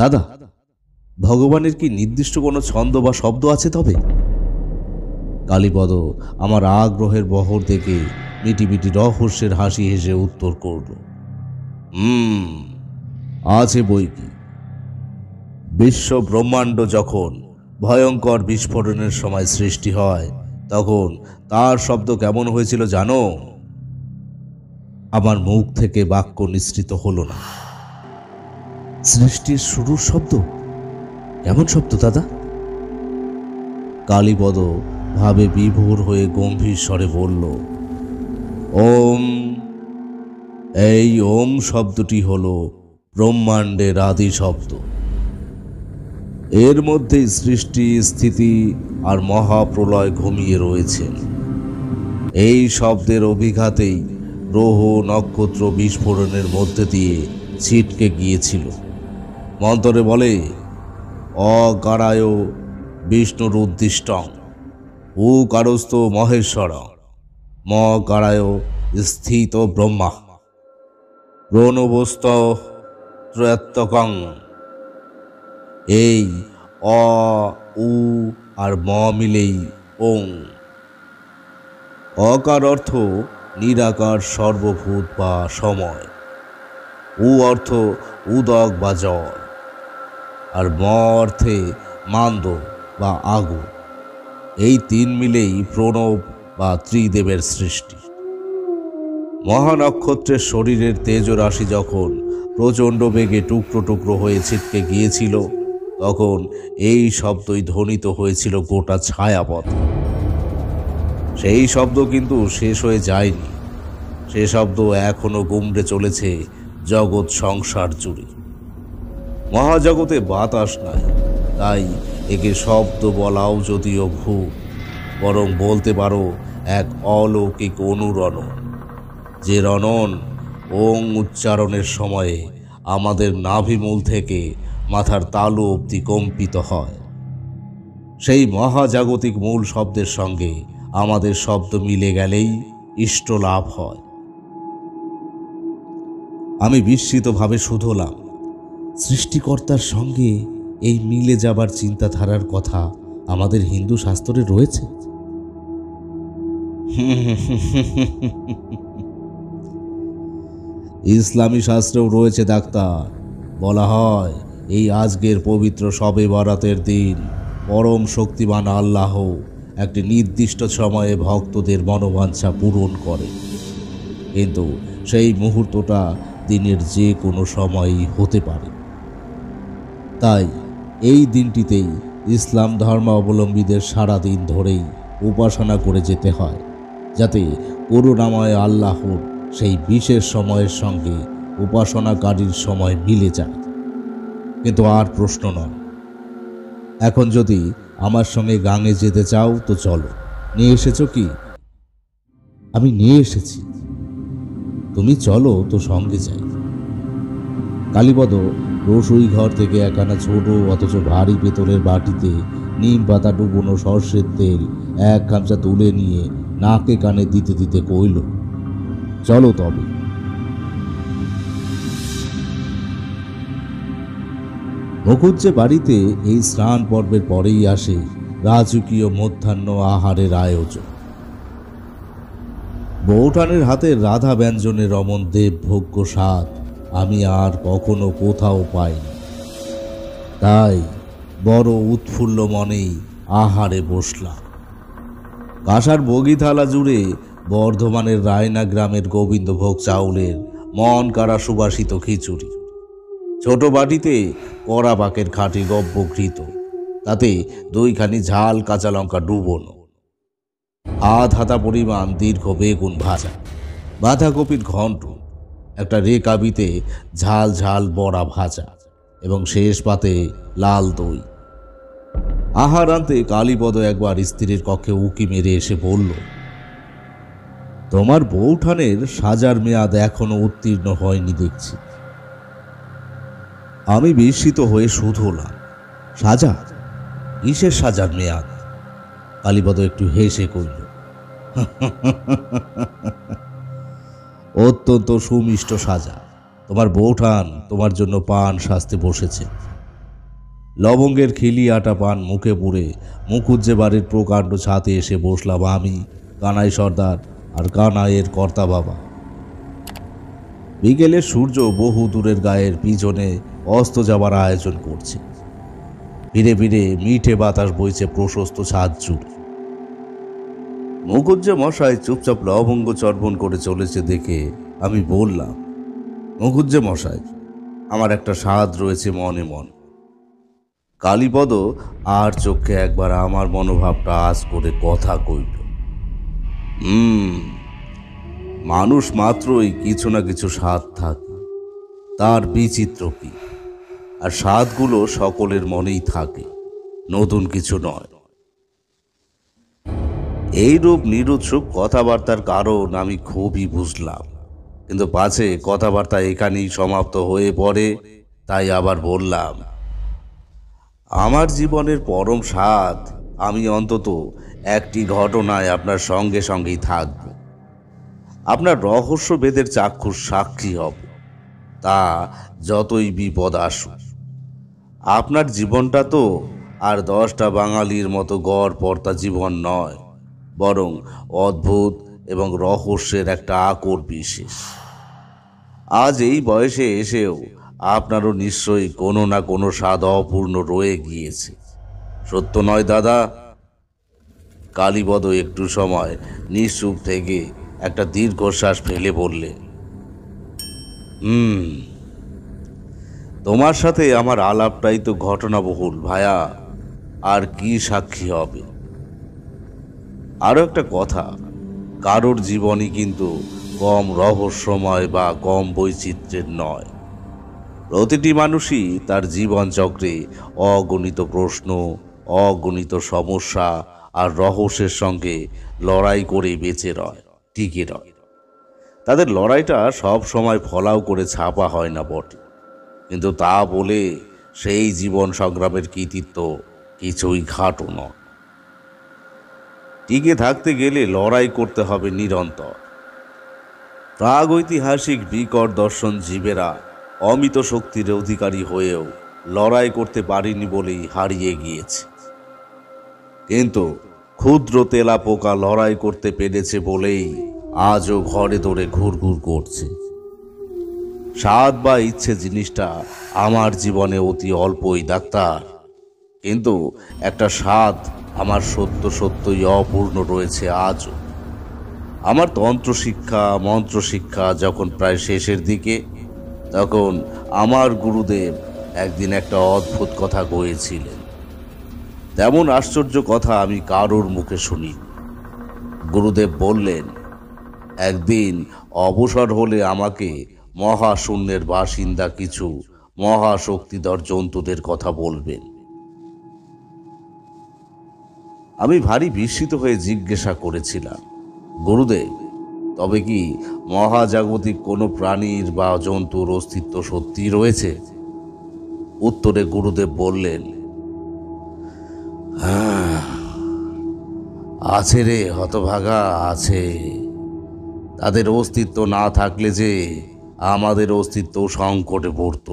দাদা ভগবানের কি নির্দিষ্ট কোনো ছন্দ বা শব্দ আছে? তবে কালীপদ আমার আগ্রহের বহর দেখে মিটিমিটি রহস্যের হাসি হেসে উত্তর করল, হুম আছে বই কি। বিশ্ব ব্রহ্মাণ্ড যখন ভয়ঙ্কর বিস্ফোরণের সময় সৃষ্টি হয় তখন তার শব্দ কেমন হয়েছিল জানো? আমার মুখ থেকে বাক্য নিঃসৃত হল না। সৃষ্টির শুরুর শব্দ কেমন শব্দ দাদা? কালীপদ ভাবে বিভোর হয়ে গম্ভীর স্বরে বলল, ওম। এই ওম শব্দটি হল ব্রহ্মাণ্ডের আদি শব্দ। এর মধ্যেই সৃষ্টি, স্থিতি আর মহাপ্রলয় ঘুমিয়ে রয়েছে। এই শব্দের অভিঘাতেই গ্রহ নক্ষত্র বিস্ফোরণের মধ্যে দিয়ে ছিটকে গিয়েছিল। মন্তরে বলে, অগারায় বিষ্ণুর উদ্দিষ্টং উ কারস্থ মহেশ্বর ম গারায় স্থিত ব্রহ্মা প্রণবস্ত ত্রয়ত্তকং। এই অ, উ আর ম মিলেই ওং। অকার অর্থ নিরাকার, সর্বভূত বা সময়। উ অর্থ উদক বা জল, আর ম অর্থে মান্দ বা আগুন। এই তিন মিলেই প্রণব বা ত্রিদেবের সৃষ্টি। মহানক্ষত্রের শরীরের তেজরাশি যখন প্রচণ্ড বেগে টুকরো টুকরো হয়ে ছিটকে গিয়েছিল তখন এই শব্দই ধ্বনিত হয়েছিল গোটা ছায়াপথে। সেই শব্দ কিন্তু শেষ হয়ে যায়নি, সে শব্দ এখনও গুমড়ে চলেছে জগৎ সংসার জুড়ে। মহাজগতে বাতাস নাই, তাই একে শব্দ বলাও যদিও ভুল, বরং বলতে পারো এক অলৌকিক অনুরণন, যে রণন ওং উচ্চারণের সময়ে আমাদের নাভিমূল থেকে মাথার তালু অবধি কম্পিত হয়। সেই মহাজাগতিক মূল শব্দের সঙ্গে আমাদের শব্দ মিলে গেলেই ইষ্ট লাভ হয়। আমি বিস্মিতভাবে শুধলাম, সৃষ্টিকর্তার সঙ্গে এই মিলে যাবার চিন্তাধারার কথা আমাদের হিন্দু শাস্ত্রে রয়েছে। ইসলামী শাস্ত্রেও রয়েছে ডাক্তার। বলা হয় এই আজকের পবিত্র শবে বরাতের দিন পরম শক্তিমান আল্লাহ একটি নির্দিষ্ট সময়ে ভক্তদের মনোবাঞ্ছা পূরণ করে, কিন্তু সেই মুহূর্তটা দিনের যে কোনো সময়ই হতে পারে। তাই এই দিনটিতেই ইসলাম ধর্মাবলম্বীদের সারাদিন ধরেই উপাসনা করে যেতে হয়, যাতে করুণাময় আল্লাহর সেই বিশেষ সময়ের সঙ্গে উপাসনাকারীর সময় মিলে যায়। কিন্তু আর প্রশ্ন নয়, এখন যদি আমার সঙ্গে গাঙে যেতে চাও তো চলো। নিয়ে এসেছো কি? আমি নিয়ে এসেছি, তুমি চলো তো সঙ্গে যাই। কালীপদ রসুই ঘর থেকে একখানা ছোট অথচ ভারী পেতলের বাটিতে নিম পাতা ডুবোনো সর্ষের তেল এক খামচা তুলে নিয়ে নাকে কানে দিতে দিতে কইল, চলো তবে। মুখুজ্জে বাড়িতে এই স্নান পর্বের পরেই আসে রাজকীয় মধ্যাহ্ন আহারের আয়োজন। বৌঠানের হাতে রাধা ব্যঞ্জনে রমন দেব ভোগ্য স্বাদ আমি আর কখনো কোথাও পাইনি। তাই বড় উৎফুল্ল মনেই আহারে বসলাম। কাঁসার বগিথালা জুড়ে বর্ধমানের রায়না গ্রামের গোবিন্দভোগ চাউলের মন কাড়া সুবাসিত খিচুড়ি, ছোট বাটিতে কড়া বাঁকের খাঁটি গব্য ঘৃত, তাতে দুইখানি ঝাল কাঁচা লঙ্কা ডুবোনো, আধ হাতা পরিমাণ দীর্ঘ বেগুন ভাজা, বাঁধাকপির ঘণ্ট, একটা রেকাবিতে ঝাল ঝাল বড়া ভাজা এবং শেষ পাতে লাল দই। আহার আনতে কালীপদ একবার স্ত্রীর কক্ষে উঁকি মেরে এসে বলল, তোমার বউঠানের সাজার মেয়াদ এখনো উত্তীর্ণ হয়নি দেখছি। আমি বিস্মিত হয়ে শুধোলাম, সাজা? কিসের সাজার মেয়াদ? কালীপদ একটু হেসে কইল, অত্যন্ত সুমিষ্ট সাজা। তোমার বউঠান তোমার জন্য পান সাজতে বসেছে। লবঙ্গের খিলি আটা পান মুখে পুরে মুখুজ্জে বাড়ির প্রকাণ্ড ছাতে এসে বসলাম আমি, কানাই সর্দার আর কানাইয়ের কর্তা বাবা। বিকেলে সূর্য বহু দূরের গায়ের পিছনে অস্ত যাবার আয়োজন করছে। ধীরে ধীরে মিঠে বাতাস বইছে প্রশস্ত ছাদ জুড়ে। মুখুজ্জে মশাই চুপচাপ লবঙ্গ চর্বণ করে চলেছে দেখে আমি বললাম, মুখুজ্জে মশাই, আমার একটা স্বাদ রয়েছে মনে মন। কালীপদ আর চোখে একবার আমার মনোভাবটা আজ করে কথা কইল, হুম মানুষ মাত্রই কিছু না কিছু স্বাদ থাকে, তার বিচিত্র কি, আর স্বাদগুলো সকলের মনেই থাকে, নতুন কিছু নয়। এইরূপ নিরুৎসুক কথাবার্তার কারণ আমি খুবই বুঝলাম, কিন্তু পাছে কথাবার্তা এখানেই সমাপ্ত হয়ে পড়ে, তাই আবার বললাম, আমার জীবনের পরম স্বাদ আমি অন্তত একটি ঘটনায় আপনার সঙ্গে সঙ্গেই থাকব, আপনার রহস্যভেদের চাক্ষুষ সাক্ষী হব। তা যতই বিপদ আসুক, আপনার জীবনটা তো আর দশটা বাঙালির মতো গড়পড়তা জীবন নয়, বরং অদ্ভুত এবং রহস্যের একটা আকর বিশেষ। আজ এই বয়সে এসেও আপনারও নিশ্চয়ই কোনো না কোনো স্বাদ অপূর্ণ রয়ে গিয়েছে, সত্য নয় দাদা? কালীপদ একটু সময় নিশ্চুপ থেকে একটা দীর্ঘশ্বাস ফেলে বললে, হুম তোমার সাথে আমার আলাপটাই তো ঘটনাবহুল ভায়া, আর কি সাক্ষী হবে। আরও একটা কথা, কারোর জীবনই কিন্তু কম রহস্যময় বা কম বৈচিত্র্যের নয়। প্রতিটি মানুষই তার জীবনচক্রে অগণিত প্রশ্ন, অগণিত সমস্যা আর রহস্যের সঙ্গে লড়াই করে বেঁচে রয়, টিকে রয়। তাদের লড়াইটা সব সময় ফলাও করে ছাপা হয় না বটে, কিন্তু তা বলে সেই জীবন সংগ্রামের কৃতিত্ব কিছুই খাটো নয়। টিকে থাকতে গেলে লড়াই করতে হবে নিরন্তর। প্রাগৈতিহাসিক বিকট দর্শন জীবেরা অমিত শক্তির অধিকারী হয়েও লড়াই করতে পারেনি বলেই হারিয়ে গিয়েছে, কিন্তু ক্ষুদ্র তেলা পোকা লড়াই করতে পেরেছে বলেই আজও ঘরে দৌড়ে ঘুরঘুর করছে। স্বাদ বা ইচ্ছে জিনিসটা আমার জীবনে অতি অল্পই ডাক্তার, কিন্তু একটা স্বাদ আমার সত্য সত্যই অপূর্ণ রয়েছে আজও। আমার তন্ত্রশিক্ষা, মন্ত্রশিক্ষা যখন প্রায় শেষের দিকে, তখন আমার গুরুদেব একদিন একটা অদ্ভুত কথা কয়েছিলেন। তেমন আশ্চর্য কথা আমি কারোর মুখে শুনি। গুরুদেব বললেন, একদিন অবসর হলে আমাকে মহাশূন্যের বাসিন্দা কিছু মহাশক্তিধর জন্তুদের কথা বলবেন। আমি ভারী বিস্মিত হয়ে জিজ্ঞাসা করেছিলাম, গুরুদেব, তবে কি মহাজাগতিক কোনো প্রাণীর বা জন্তুর অস্তিত্ব সত্যি রয়েছে? উত্তরে গুরুদেব বললেন, হ্যাঁ আছে রে হতভাগা, আছে। তাদের অস্তিত্ব না থাকলে যে আমাদের অস্তিত্ব সংকটে পড়ত,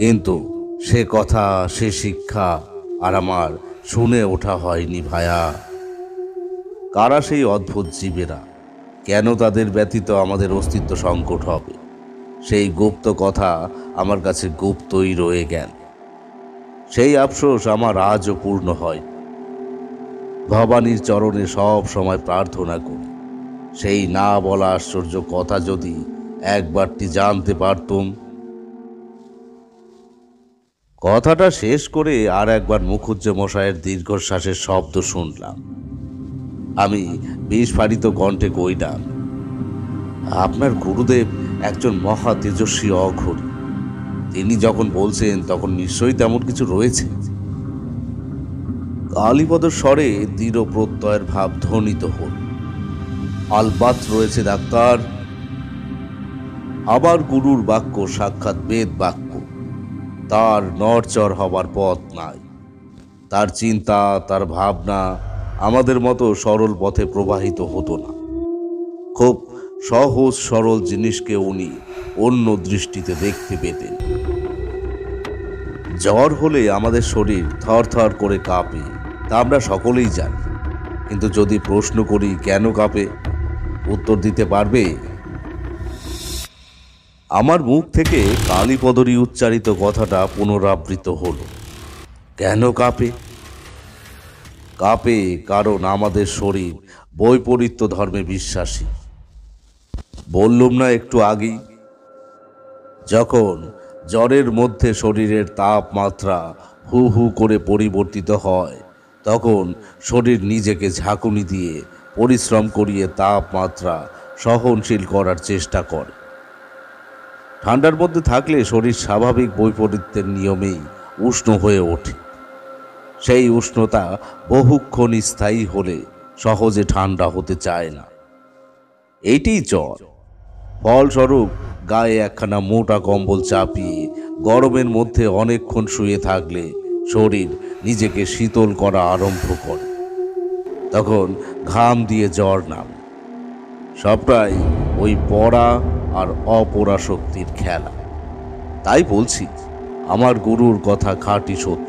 কিন্তু সে কথা, সে শিক্ষা আর আমার শুনে ওঠা হয়নি ভায়া। কারা সেই অদ্ভুত জীবেরা কেন তাদের ব্যতীত আমাদের অস্তিত্ব সংকট হবে? সেই গুপ্ত কথা আমার কাছে গুপ্তই রয়ে গেল। সেই আফসোস আমার আজও পূর্ণ হয়। ভবানীর চরণে সব সময় প্রার্থনা করি, সেই না বলা আশ্চর্য কথা যদি একবারটি জানতে পারতুম। কথাটা শেষ করে আর একবার মুখুজ্জে মশায়ের দীর্ঘশ্বাসের শব্দ শুনলাম। আমি বিস্ফারিত কণ্ঠে কইলাম, আপনার গুরুদেব একজন মহা তেজস্বী অঘোরী। তিনি যখন বলছেন তখন নিশ্চয়ই তেমন কিছু রয়েছে। কালীপদ স্বরে দৃঢ় প্রত্যয়ের ভাব ধ্বনিত হল। আলবাত রয়েছে ডাক্তার। আবার গুরুর বাক্য সাক্ষাৎ বেদ বাক্য, তার নড়চড় হবার পথ নাই। তার চিন্তা, তার ভাবনা আমাদের মতো সরল পথে প্রবাহিত হতো না। খুব সহজ সরল জিনিসকে উনি অন্য দৃষ্টিতে দেখতে পেতেন। জ্বর হলে আমাদের শরীর থরথর করে কাঁপে, তা আমরা সকলেই জানি। কিন্তু যদি প্রশ্ন করি কেন কাঁপে, উত্তর দিতে পারবে? আমার মুখ থেকে কালীপদরই উচ্চারিত কথাটা পুনরাবৃত হল, কেন কাঁপে? কাঁপে কারণ আমাদের শরীর বৈপরীত্য ধর্মে বিশ্বাসী। বললুম না একটু আগেই, যখন জ্বরের মধ্যে শরীরের তাপমাত্রা হু হু করে পরিবর্তিত হয়, তখন শরীর নিজেকে ঝাঁকুনি দিয়ে পরিশ্রম করিয়ে তাপমাত্রা সহনশীল করার চেষ্টা করে। ঠান্ডার মধ্যে থাকলে শরীর স্বাভাবিক বৈপরীত্যের নিয়মেই উষ্ণ হয়ে ওঠে। সেই উষ্ণতা বহুক্ষণ স্থায়ী হলে সহজে ঠান্ডা হতে চায় না। এইটি জ্বর। ফলস্বরূপ গায়ে একখানা মোটা কম্বল চাপিয়ে গরমের মধ্যে অনেকক্ষণ শুয়ে থাকলে শরীর নিজেকে শীতল করা আরম্ভ করে, তখন ঘাম দিয়ে জ্বর নামে। সবটাই ওই পড়া আর অপরা শক্তির খেলা। তাই বলছি, আমার গুরুর কথা খাঁটি সত্য।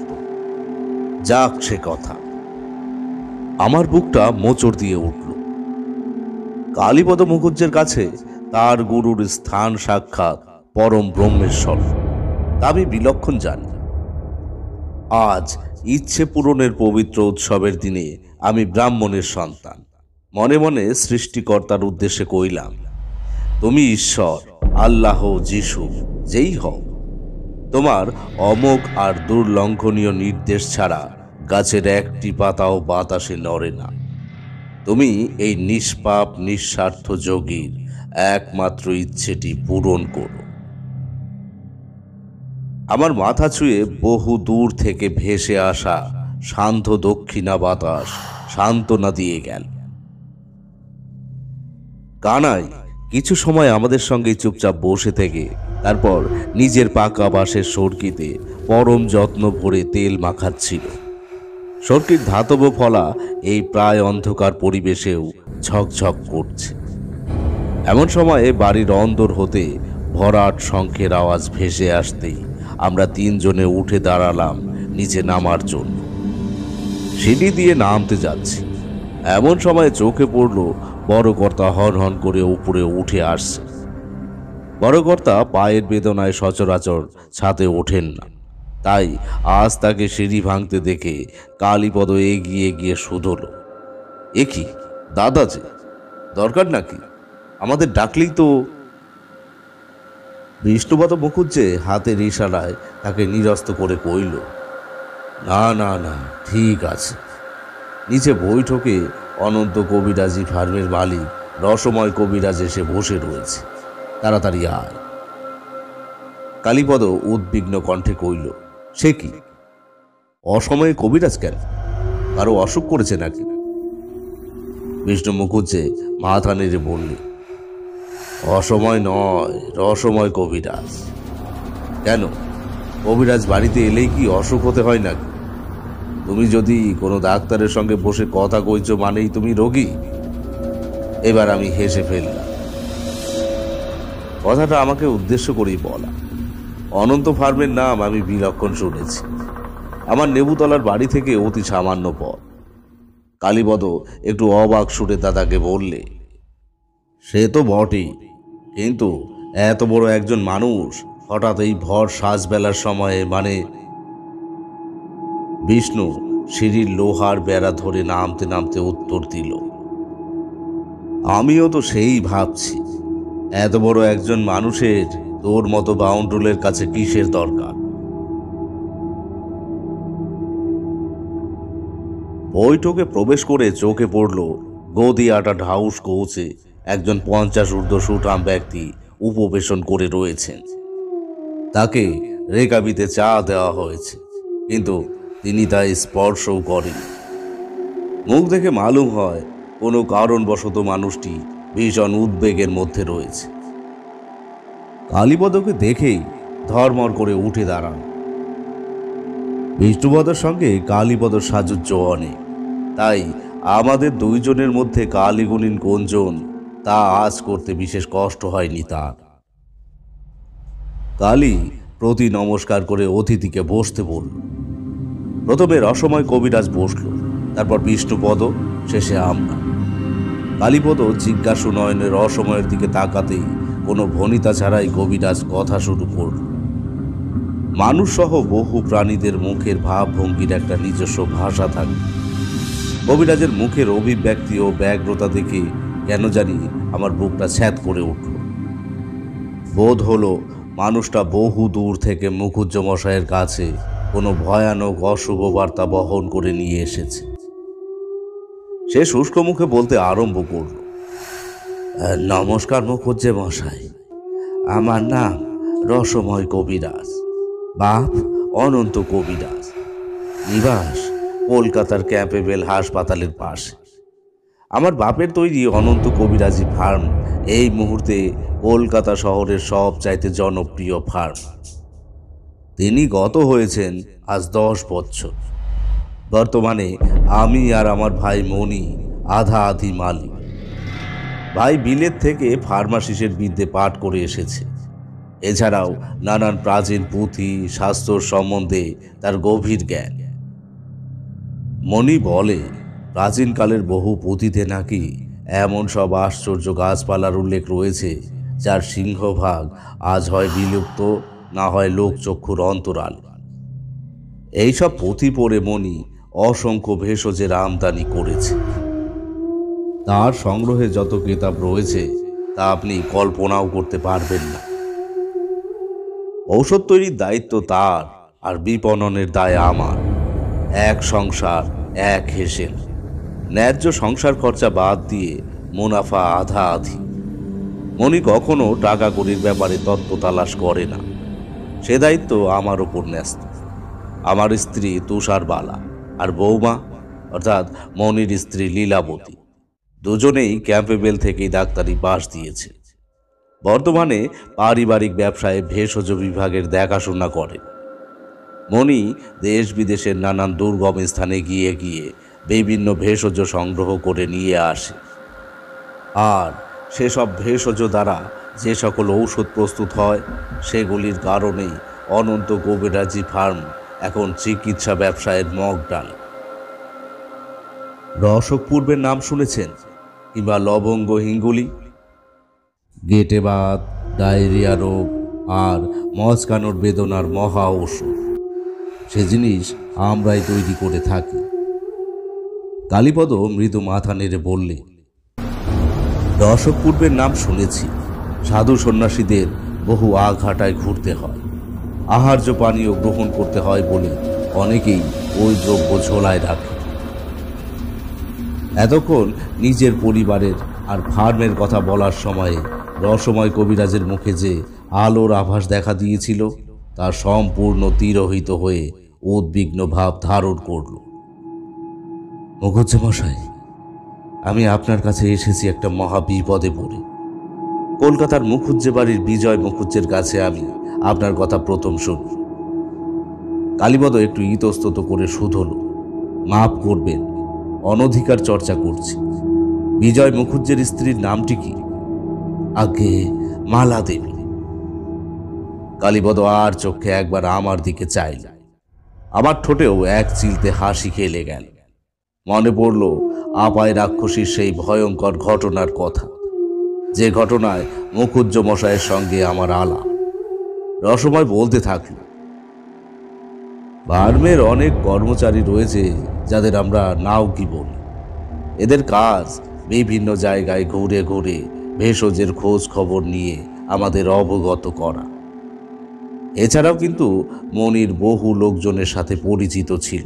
যাক সে কথা। আমার বুকটা মোচড় দিয়ে উঠল। কালীপদ মুখুজ্জের কাছে তার গুরুর স্থান সাক্ষাৎ পরম ব্রহ্মেশ্বর, তা আমি বিলক্ষণ জানি। আজ ইচ্ছে পূরণের পবিত্র উৎসবের দিনে আমি ব্রাহ্মণের সন্তান, মনে মনে সৃষ্টিকর্তার উদ্দেশ্যে কইলাম, তুমি ঈশ্বর, আল্লাহ, যিশু যেই হও, তোমার অমোঘ আর দুর্লঙ্ঘনীয় নির্দেশ ছাড়া গাছের একটি পাতাও বাতাসে নড়ে না। তুমি এই নিষ্পাপ নিঃস্বার্থ যোগীর একমাত্র ইচ্ছেটি পূরণ করো। আমার মাথা ছুঁয়ে বহু দূর থেকে ভেসে আসা শান্ত দক্ষিণা বাতাস সান্ত্বনা দিয়ে গেল। কানাই কিছু সময় আমাদের সঙ্গে চুপচাপ বসে থেকে তারপর নিজের পাকা বাঁশের সড়কিতে পরম যত্ন ভরে তেল মাখাচ্ছিল। সড়কির ধাতব ফলা এই প্রায় অন্ধকার পরিবেশেও ঝকঝক করছে। এমন সময়ে বাড়ির অন্দর হতে ভরাট শঙ্খের আওয়াজ ভেসে আসতেই আমরা তিনজনে উঠে দাঁড়ালাম নিচে নামার জন্য। সিঁড়ি দিয়ে নামতে যাচ্ছি, এমন সময়ে চোখে পড়ল বড় কর্তা হনহন করে উপরে উঠে আসছে। বড় কর্তা পায়ের বেদনায় সচরাচর ছাতে ওঠেন না, তাই আজ তাকে সিঁড়ি ভাঙতে দেখে কালীপদ এগিয়ে গিয়ে শুধল, এ কি দাদা যে, দরকার নাকি? আমাদের ডাকলেই তো। বিষ্ণুপদ মুখুজ্জে হাতের ইশারায় তাকে নিরস্ত করে কইল, না না না, ঠিক আছে। নিচে বৈঠকে অনন্ত কবিরাজি ফার্মের মালিক রসময় কবিরাজ এসে বসে রয়েছে, তাড়াতাড়ি আয়। কালীপদ উদ্বিগ্ন কণ্ঠে কইল, সে কি, অসময়ে কবিরাজ কেন? কারো অসুখ করেছে নাকি? বিষ্ণু মুখুজ্জে মাথা নেড়ে বললে, অসময় নয়, রসময় কবিরাজ। কেন, কবিরাজ বাড়িতে এলেই কি অসুখ হতে হয় নাকি? তুমি যদি কোনো ডাক্তারের সঙ্গে বসে কথা কইছো মানেই তুমি রোগী। এবার আমি হেসে ফেললাম। কথাটা আমাকে উদ্দেশ্য করেই বলা। অনন্ত ফার্মের নাম আমি বিলক্ষণ শুনেছি। আমার নেবুতলার বাড়ি থেকে অতি সামান্য পথ। কালীপদ একটু অবাক সুরে দাদাকে বললে, সে তো বটেই, কিন্তু এত বড় একজন মানুষ হঠাৎ এই ভর সাজবেলার সময়ে মানে। বিষ্ণু সিঁড়ির লোহার বেড়া ধরে নামতে নামতে উত্তর দিল, আমিও তো সেই ভাবছি, এত বড় একজন মানুষের তোর মতো বাউন্ডুলের কাছে কিসের দরকার। বৈঠকে প্রবেশ করে চোখে পড়ল গদি আটা ঢাউস কৌচে একজন পঞ্চাশ ঊর্ধ্ব সুঠাম ব্যক্তি উপবেশন করে রয়েছেন। তাকে রেকাবিতে চা দেওয়া হয়েছে, কিন্তু তিনি তা স্পর্শও করেন। মুখ দেখে মালুম হয় কোনো কারণবশত মানুষটি ভীষণ উদ্বেগের মধ্যে রয়েছে। কালীপদকে দেখেই ধড়মড় করে উঠে দাঁড়ান। বিষ্ণুপদের সঙ্গে কালীপদর সাজুজ্য অনেক, তাই আমাদের দুইজনের মধ্যে কালীগুলিন কোনজন তা আজ করতে বিশেষ কষ্ট হয়নি তার। কালী প্রতি নমস্কার করে অতিথিকে বসতে বলল। প্রথমে রসময় কবিরাজ বসল, তারপর বিষ্ণুপদ, শেষে আমরা। কালীপদ জিজ্ঞাসু নয়নে রসময়ের দিকে তাকাতেই কোনো ভনিতা ছাড়াই কবিরাজ কথা শুরু করল। মানুষসহ বহু প্রাণীদের মুখের ভাবভঙ্গির একটা নিজস্ব ভাষা থাকে। কবিরাজের মুখের অভিব্যক্তি ও ব্যগ্রতা দেখে কেন জানি আমার বুকটা ছ্যাঁত করে উঠল। বোধ হলো মানুষটা বহু দূর থেকে মুখুজ্জে মশায়ের কাছে কোনো ভয়ানক অশুভ বার্তা বহন করে নিয়ে এসেছে। সে শুষ্ক মুখে বলতে আরম্ভ করল, নমস্কার মুখুজ্জে মশাই, আমার নাম রসময় কবিরাজ, বাপ অনন্ত কবিরাজ, নিবাস কলকাতার ক্যাম্পবেল হাসপাতালের পাশে। আমার বাপের তৈরি অনন্ত কবিরাজি ফার্ম এই মুহূর্তে কলকাতা শহরের সবচাইতে জনপ্রিয় ফার্ম। তিনি গত হয়েছেন আজ দশ বছর। বর্তমানে আমি আর আমার ভাই মনি আধা আধি মালিক। ভাই বিলেত থেকে ফার্মাসিস্টের বিদ্যে পাঠ করে এসেছে। এছাড়াও নানান প্রাচীন পুঁথি শাস্ত্র সম্বন্ধে তার গভীর জ্ঞান। মনি বলে, প্রাচীনকালের বহু পুঁথিতে নাকি এমন সব আশ্চর্য গাছপালার উল্লেখ রয়েছে যার সিংহভাগ আজ হয় বিলুপ্ত, না হয় লোকচক্ষুর অন্তরাল। এইসব পুঁথি পড়ে মনি অসংখ্য ভেষজের আমদানি করেছে। তার সংগ্রহে যত কিতাব রয়েছে তা আপনি কল্পনাও করতে পারবেন না। ঔষধ তৈরির দায়িত্ব তার, আর বিপণনের দায় আমার। এক সংসার এক হেসেল, ন্যায্য সংসার খরচা বাদ দিয়ে মুনাফা আধা আধি। মনি কখনো টাকা কড়ির ব্যাপারে তত্ত্ব তালাশ করে না, সে দায়িত্ব আমার ওপর ন্যস্ত। আমার স্ত্রী তুষার বালা আর বৌমা অর্থাৎ মনির স্ত্রী লীলাবতী দুজনেই ক্যাম্পবেল থেকেই ডাক্তারি পাশ দিয়েছে। বর্তমানে পারিবারিক ব্যবসায় ভেষজ বিভাগের দেখাশোনা করে। মনি দেশ বিদেশের নানান দুর্গম স্থানে গিয়ে গিয়ে বিভিন্ন ভেষজ সংগ্রহ করে নিয়ে আসে, আর সেসব ভেষজ দ্বারা যে সকল ঔষধ প্রস্তুত হয় সেগুলির কারণেই অনন্ত কবিরাজি ফার্ম এখন চিকিৎসা ব্যবসায়ের মগডাল। রসক পূর্বের নাম শুনেছেন, কিংবা লবঙ্গ হিঙ্গুলি? গেটে বাত, ডায়রিয়া রোগ আর মচকানোর বেদনার মহা ওষুধ, সে জিনিস আমরাই তৈরি করে থাকি। কালীপদ মৃদু মাথা নেড়ে বললে, দশক পূর্বের নাম শুনেছি, সাধু সন্ন্যাসীদের বহু আঘাটায় ঘুরতে হয়, আহার্য পানীয় গ্রহণ করতে হয় বলে অনেকেই ওই দ্রব্য ঝোলায় রাখে। এতক্ষণ নিজের পরিবারের আর ফার্মের কথা বলার সময়ে রসময় কবিরাজের মুখে যে আলোর আভাস দেখা দিয়েছিল তা সম্পূর্ণ তিরোহিত হয়ে উদ্বিগ্ন ভাব ধারণ করল। মুখুজ্জে মশাই, আমি আপনার কাছে এসেছি একটা মহা বিপদে পড়ে। কলকাতার মুখুজ্জে বাড়ির বিজয় মুখুজ্জের কাছে আমি আপনার কথা প্রথম শুনি। কালীপদ একটু ইতস্তত করে শুধল, মাপ করবেন, অনধিকার চর্চা করছি। বিজয় মুখুজ্জের স্ত্রীর নামটি কি? আগে মালাদেবী। কালীপদ আর চোখে একবার আমার দিকে চাইল, আমার ঠোঁটেও এক চিলতে হাসি খেলে গেল। মনে পড়ল আপায় রাক্ষসীর সেই ভয়ঙ্কর ঘটনার কথা যে ঘটনায় মুখুজ্জে মশাইয়ের সঙ্গে আমার আলাপ। রসময় বলতে থাকল, ফার্মের অনেক কর্মচারী রয়েছে যাদের আমরা নাওকি বলি। এদের কাজ বিভিন্ন জায়গায় ঘুরে ঘুরে ভেষজের খোঁজ খবর নিয়ে আমাদের অবগত করা। এছাড়াও কিন্তু মনির বহু লোকজনের সাথে পরিচিত ছিল,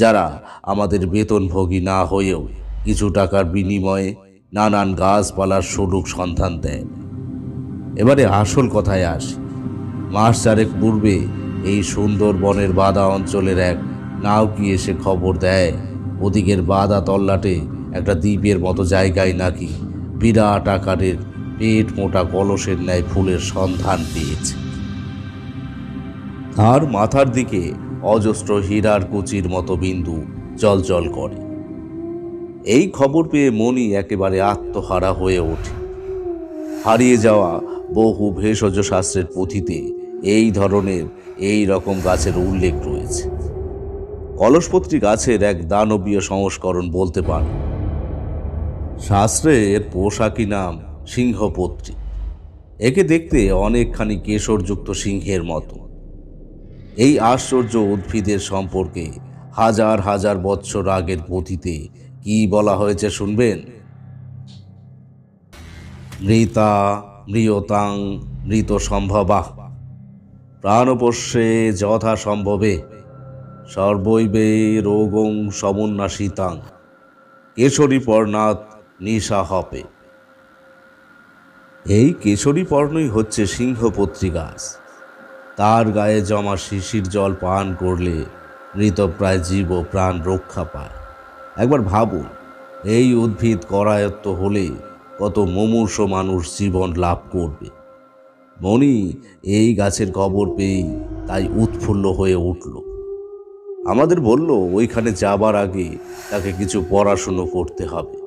যারা আমাদের বেতনভোগী না হয়েও কিছু টাকার বিনিময়ে নানান গাছপালার সুযোগ সন্ধান দেয়। এবারে আসল কথায় আসি। মাস চারেক পূর্বে এই সুন্দর বনের বাদা অঞ্চলের এক নাওকি এসে খবর দেয়, ওদিকের বাদা তল্লাটে একটা দ্বীপের মতো জায়গায় নাকি বিরাট আকারের পেট মোটা কলসের ন্যায় ফুলের সন্ধান পেয়েছে। তার মাথার দিকে অজস্র হীরার কুচির মতো বিন্দু জলজল করে। এই খবর পেয়ে মনি একেবারে আত্মহারা হয়ে ওঠে। হারিয়ে যাওয়া বহু ভেষজ শাস্ত্রের পুঁথিতে এই ধরনের এই রকম গাছের উল্লেখ রয়েছে। কলসপত্রী গাছের এক দানবীয় সংস্করণ বলতে পারে। শাস্ত্রে এর পোশাকি নাম সিংহপত্রী। একে দেখতে অনেকখানি কেশরযুক্ত সিংহের মতো। এই আশ্চর্য উদ্ভিদের সম্পর্কে হাজার হাজার বৎসর আগের পুঁথিতে কি বলা হয়েছে শুনবেন? মৃতা মৃয়তাং মৃত সম্ভবা প্রাণপস্যে যথা সম্ভবে সর্বৈবে রোগং সমন্নাসিতাং কেশরী পর্ণাত নিশা হপে। এই কেশরী পর্ণই হচ্ছে সিংহপত্রী গাছ। তার গায়ে জমা শিশির জল পান করলে মৃতপ্রায় জীব প্রাণ রক্ষা পায়। একবার ভাবুন, এই উদ্ভিদ করায়ত্ত হলে কত মুমূর্ষ মানুষ জীবন লাভ করবে। মনি এই গাছের খবর পেয়েই তাই উৎফুল্ল হয়ে উঠল। আমাদের বলল, ওইখানে যাবার আগে তাকে কিছু পড়াশুনো করতে হবে।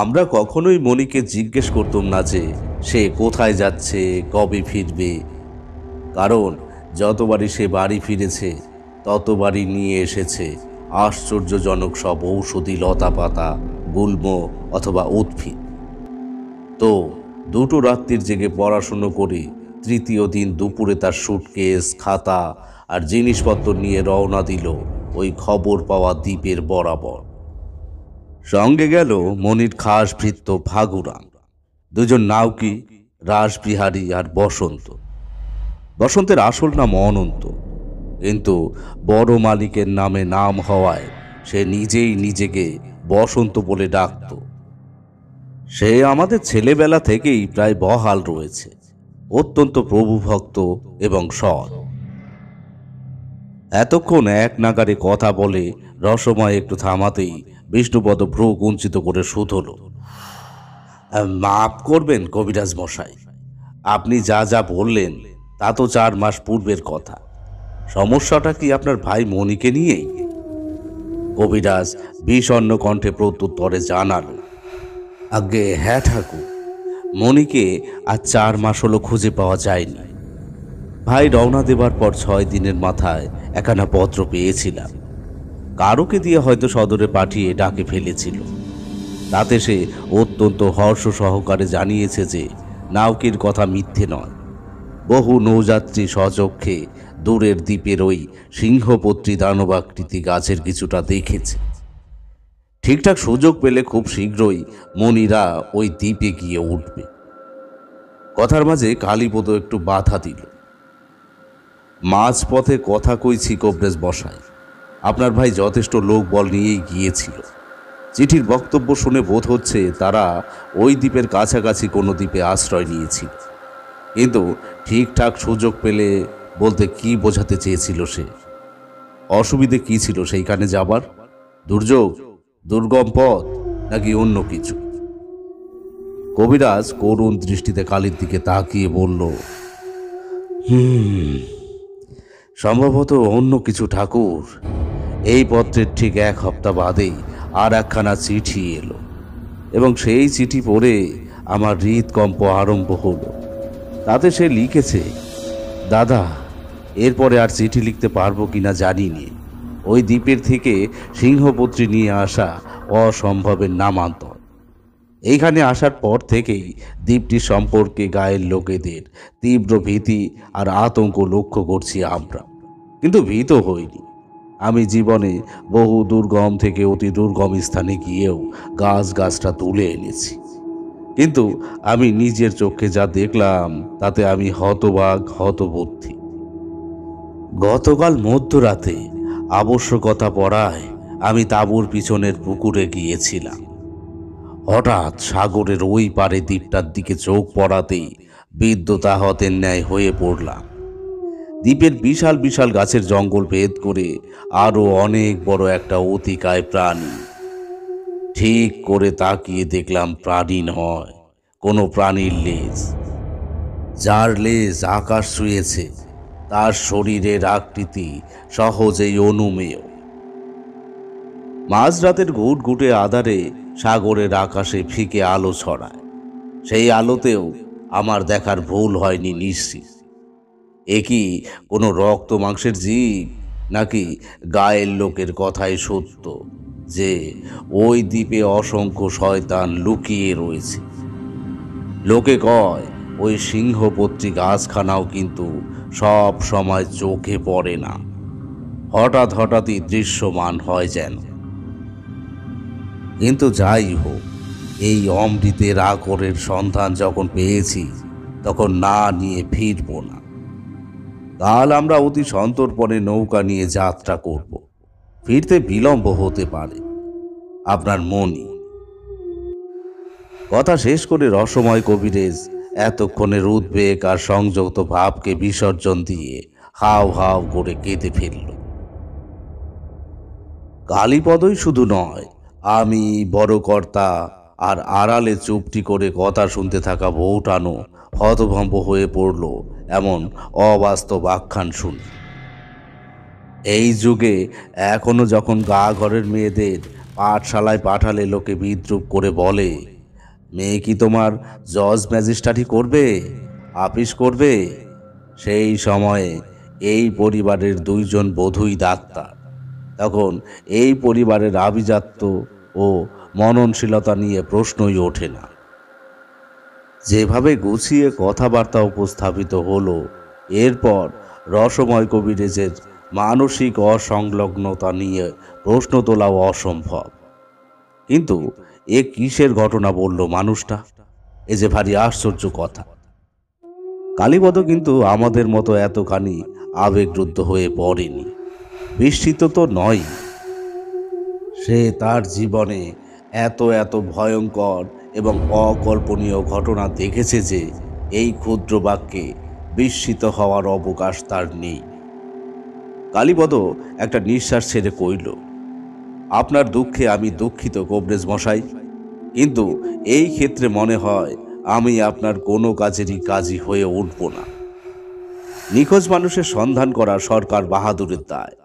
আমরা কখনোই মনিকে জিজ্ঞেস করতাম না যে সে কোথায় যাচ্ছে, কবে ফিরবে, কারণ যতবারই সে বাড়ি ফিরেছে ততবারই নিয়ে এসেছে আশ্চর্যজনক সব ঔষধি লতাপাতা, গুল্ম অথবা উদ্ভিদ। তো দুটো রাত্রির জেগে পড়াশুনো করে তৃতীয় দিন দুপুরে তার সুটকেস, খাতা আর জিনিসপত্র নিয়ে রওনা দিল ওই খবর পাওয়া দ্বীপের বরাবর। সঙ্গে গেল মনির খাস ভৃত্য ভাগুরাম, দুজন নাউকি রাসবিহারী আর বসন্ত। বসন্তের আসল নাম অনন্ত, কিন্তু বড় মালিকের নামে নাম হওয়ায় সে নিজেই নিজেকে বসন্ত বলে ডাকত। সে আমাদের ছেলেবেলা থেকেই প্রায় বহাল রয়েছে। অত্যন্ত প্রভুভক্ত এবং সৎ। এতক্ষণ এক নাগারে কথা বলে রসময় একটু থামাতেই বিষ্ণুপদ ভ্রু কুঞ্চিত করে শুধল, মাপ করবেন কবিরাজ মশাই, আপনি যা যা বললেন তা তো চার মাস পূর্বের কথা। সমস্যাটা কি আপনার ভাই মনিকে নিয়েই? কবিরাজ বিষণ্ণ কণ্ঠে প্রত্যুত্তরে জানাল, আগে হ্যাঁ ঠাকুর, মনিকে আর চার মাস হলো খুঁজে পাওয়া যায়নি। ভাই রওনা দেবার পর ছয় দিনের মাথায় একখানা পত্র পেয়েছিলাম। কারোকে দিয়ে হয়তো সদরে পাঠিয়ে ডাকে ফেলেছিল। তাতে সে অত্যন্ত হর্ষ সহকারে জানিয়েছে যে নাউকির কথা মিথ্যে নয়। বহু নৌযাত্রী সচক্ষে দূরের দ্বীপের ওই সিংহপত্রী দানবাকৃতি গাছের কিছুটা দেখেছে। ঠিকঠাক সুযোগ পেলে খুব শীঘ্রই মনিরা ওই দ্বীপে গিয়ে উঠবে। কথার মাঝে কালীপদ একটু বাধা দিল, মাঝপথে কথা কইছি কবরেজ বসায়, আপনার ভাই যথেষ্ট লোক বল নিয়েই গিয়েছিল। চিঠির বক্তব্য শুনে বোধ হচ্ছে তারা ওই দ্বীপের কাছাকাছি কোনো দ্বীপে আশ্রয় নিয়েছিল, কিন্তু ঠিকঠাক সুযোগ পেলে বলতে কি বোঝাতে চেয়েছিল সে? অসুবিধে কি ছিল সেইখানে যাবার? দুর্যোগ, দুর্গম পথ, নাকি অন্য কিছু? কবিরাজ করুণ দৃষ্টিতে কালীর দিকে তাকিয়ে বলল, হুম সম্ভবত অন্য কিছু ঠাকুর। এই পত্রের ঠিক এক হপ্তাহ বাদেই আর একখানা চিঠি এলো, এবং সেই চিঠি পড়ে আমার হৃৎকম্প আরম্ভ হল। তাতে সে লিখেছে, দাদা, এরপরে আর চিঠি লিখতে পারবো কিনা জানিনি। ওই দ্বীপের থেকে সিংহপত্রী নিয়ে আসা অসম্ভবের নামান্তর। এইখানে আসার পর থেকেই দ্বীপটি সম্পর্কে গায়ের লোকেদের তীব্র ভীতি আর আতঙ্ক লক্ষ্য করছি আমরা, কিন্তু ভীত হইনি। আমি জীবনে বহু দুর্গম থেকে অতি দুর্গম স্থানে গিয়েও গাছ গাছটা তুলে এনেছি, কিন্তু আমি নিজের চোখে যা দেখলাম তাতে আমি হতবাক হতবুদ্ধি। গতকাল মধ্যরাতে আবশ্যকতা পড়ায় আমি তাঁবুর পিছনের পুকুরে গিয়েছিলাম। হঠাৎ সাগরের ওই পারে দ্বীপটার দিকে চোখ পড়াতেই বিদ্যুতাহতের ন্যায় হয়ে পড়লাম। দ্বীপের বিশাল বিশাল গাছের জঙ্গল ভেদ করে আরও অনেক বড় একটা অতিকায় প্রাণী। ঠিক করে তাকিয়ে দেখলাম প্রাণী নয়, কোনো প্রাণীর লেজ। যার লেজ আকাশ ছুঁয়েছে তার শরীরের আকৃতি সহজেই অনুমেয়। মাঝরাতের ঘুটঘুটে আধারে সাগরের আকাশে ফিকে আলো ছড়ায়, সেই আলোতেও আমার দেখার ভুল হয়নি নিশ্চিত। এ কি কোনো রক্ত মাংসের জীব, নাকি গায়ের লোকের কথাই সত্য যে ওই দ্বীপে অসংখ্য শয়তান লুকিয়ে রয়েছে? লোকে কয় ওই সিংহপত্রী গাছখানাও কিন্তু সব সময় চোখে পড়ে না, হঠাৎ হঠাৎই দৃশ্যমান হয় যেন। কিন্তু যাই হোক, এই অমৃতের আকরের সন্ধান যখন পেয়েছি তখন না নিয়ে ফিরব না। কাল আমরা অতি সন্তর্পণে নৌকা নিয়ে যাত্রা করব, ফিরতে বিলম্ব হতে পারে। আপনার মনি। কথা শেষ করে রসময় কবিরাজ এতক্ষণের উদ্বেগ আর সংযত ভাবকে বিসর্জন দিয়ে হাউ হাউ করে কেঁদে ফেলল। কালীপদই শুধু নয়, আমি, বড় কর্তা আর আড়ালে চুপটি করে কথা শুনতে থাকা ভৌটানো হতভম্ব হয়ে পড়ল এমন অবাস্তব আখ্যান শুনে। এই যুগে এখনো যখন গা ঘরের মেয়েদের পাঠশালায় পাঠালে লোকে বিদ্রুপ করে বলে, মেয়ে কি তোমার জজ ম্যাজিস্ট্রেটই করবে, আপিস করবে? সেই সময়ে এই পরিবারের দুইজন বধূই ডাক্তার। তখন এই পরিবারের আভিজাত্য ও মননশীলতা নিয়ে প্রশ্নই ওঠে না। যেভাবে গুছিয়ে কথাবার্তা উপস্থাপিত হলো, এরপর রসময় কবিরাজের মানসিক অসংলগ্নতা নিয়ে প্রশ্ন তোলাও অসম্ভব। কিন্তু এ কিসের ঘটনা বলল মানুষটা, এ যে ভারী আশ্চর্য কথা। কালীপদ কিন্তু আমাদের মতো এতখানি আবেগরুদ্ধ হয়ে পড়েনি, বিস্মিত তো নয়। সে তার জীবনে এত এত ভয়ঙ্কর এবং অকল্পনীয় ঘটনা দেখেছে যে এই ক্ষুদ্র বাক্যে বিস্মিত হওয়ার অবকাশ তার নেই। কালীপদ একটা নিঃশ্বাস ছেড়ে কইল, আপনার দুঃখে আমি দুঃখিত কবরেজ মশাই, কিন্তু এই ক্ষেত্রে মনে হয় আমি আপনার কোনো কাজেরই কাজী হয়ে উঠব না। নিখোঁজ মানুষের সন্ধান করা সরকার বাহাদুরের দায়,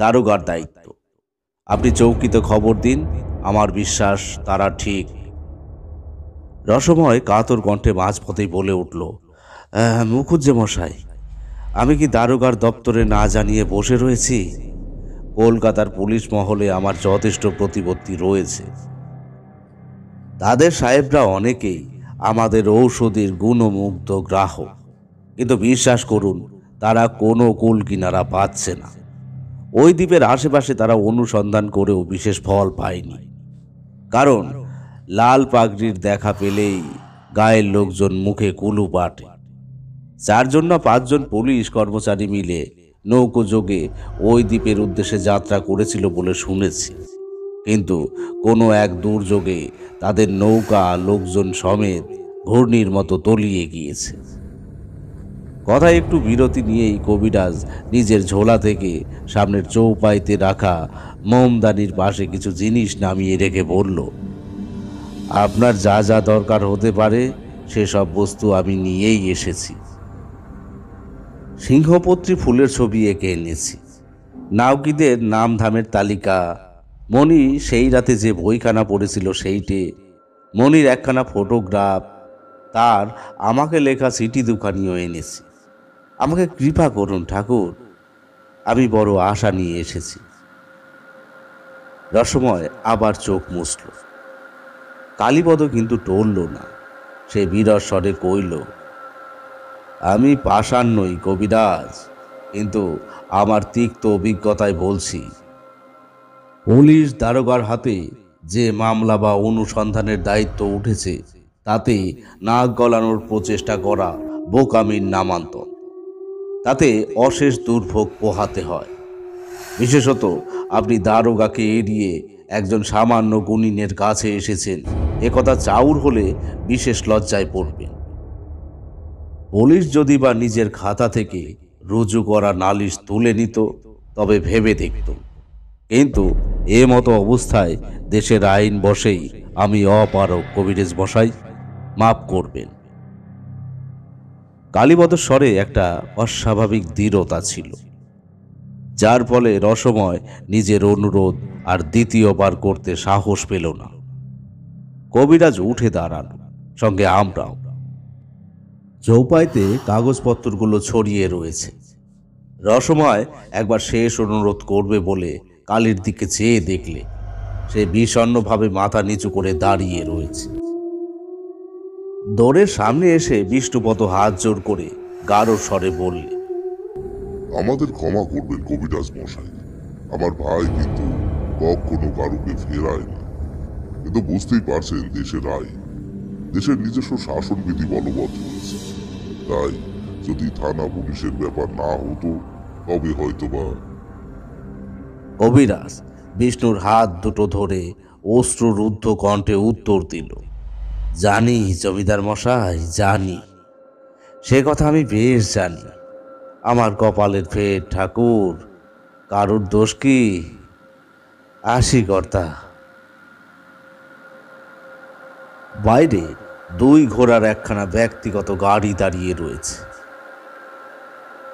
দারোগার দায়িত্ব। আপনি চৌকিতে খবর দিন, আমার বিশ্বাস তারা ঠিক। রসময় কাতর কণ্ঠে মাঝপথেই বলে উঠল, মুখুজ্জে মশাই, আমি কি দারোগার দপ্তরে না জানিয়ে বসে রয়েছি? কলকাতার পুলিশ মহলে আমার যথেষ্ট প্রতিপত্তি রয়েছে, তাদের সাহেবরা অনেকেই আমাদের ঔষধির গুণমুগ্ধ গ্রাহক, কিন্তু বিশ্বাস করুন তারা কোনো কুল কিনারা পাচ্ছে না। ওই দ্বীপের আশেপাশে তারা অনুসন্ধান করেও বিশেষ ফল পায়নি, কারণ লাল পাগড়ির দেখা পেলেই গায়ের লোকজন মুখে কুলু পাটে। চারজন না পাঁচজন পুলিশ কর্মচারী মিলে নৌকোযোগে ওই দ্বীপের উদ্দেশ্যে যাত্রা করেছিল বলে শুনেছি, কিন্তু কোনো এক দুর্যোগে তাদের নৌকা লোকজন সমেত ঘূর্ণির মতো তলিয়ে গিয়েছে। কথা একটু বিরতি নিয়েই কবিরাজ নিজের ঝোলা থেকে সামনের চৌপাইতে রাখা মোমদানির পাশে কিছু জিনিস নামিয়ে রেখে বলল, আপনার যা যা দরকার হতে পারে সেসব বস্তু আমি নিয়েই এসেছি। সিংহপত্রী ফুলের ছবি এঁকে এনেছি, নাউকিদের নাম ধামের তালিকা, মনি সেই রাতে যে বইখানা পড়েছিল সেইটে, মনির একখানা ফটোগ্রাফ, তার আমাকে লেখা চিঠি দুখানিও এনেছি। আমাকে কৃপা করুন ঠাকুর, আমি বড় আশা নিয়ে এসেছি। রসময় আবার চোখ মুছল। কালীপদ কিন্তু টলল না। সে বিরস স্বরে কইল, আমি পাষাণ নই কবিরাজ, কিন্তু আমার তিক্ত অভিজ্ঞতায় বলছি, পুলিশ দারোগার হাতে যে মামলা বা অনুসন্ধানের দায়িত্ব উঠেছে তাতে নাক গলানোর প্রচেষ্টা করা বোকামির নামান্তর। তাতে অশেষ দুর্ভোগ পোহাতে হয়। বিশেষত আপনি দারোগাকে এড়িয়ে একজন সামান্য গুণিনের কাছে এসেছেন, একথা চাউর হলে বিশেষ লজ্জায় পড়বেন। পুলিশ যদি বা নিজের খাতা থেকে রুজু করা নালিশ তুলে নিত তবে ভেবে দেখত, কিন্তু এ মতো অবস্থায় দেশের আইন বশেই আমি অপারক কবিরাজ বসাই, মাপ করবেন। কালীপদ স্বরে একটা অস্বাভাবিক দৃঢ়তা ছিল, যার ফলে রসময় নিজের অনুরোধ আর দ্বিতীয়বার করতে সাহস পেল না। কবিরাজ উঠে দাঁড়ান, সঙ্গে আমরাও। চৌপাইতে কাগজপত্রগুলো ছড়িয়ে রয়েছে। রসময় একবার শেষ অনুরোধ করবে বলে কালীর দিকে চেয়ে দেখলে সে বিষণ্ণভাবে মাথা নিচু করে দাঁড়িয়ে রয়েছে। দোরের সামনে এসে বিষ্ণুপদ হাত জোর করে গাঢ় স্বরে বললে, আমাদের ক্ষমা করবেন কবিরাজ মশাই, আমার ভাই কিন্তু কখনো কারুকে ফেরায় না, কিন্তু বুঝতেই পারছেন দেশের আইন, দেশের নিজস্ব শাসনবিধি বলবৎ হয়েছে। তাই যদি থানা পুলিশের ব্যাপার না হতো তবে হয়তোবা। কবিরাজ বিষ্ণুর হাত দুটো ধরে অশ্রুরুদ্ধ কণ্ঠে উত্তর দিল, জানি জমিদার মশাই, জানি, সে কথা আমি বেশ জানি। আমার কপালের ফের ঠাকুর, কারুর দোষ কি? আসি কর্তা। বাইরে দুই ঘোড়ার একখানা ব্যক্তিগত গাড়ি দাঁড়িয়ে রয়েছে।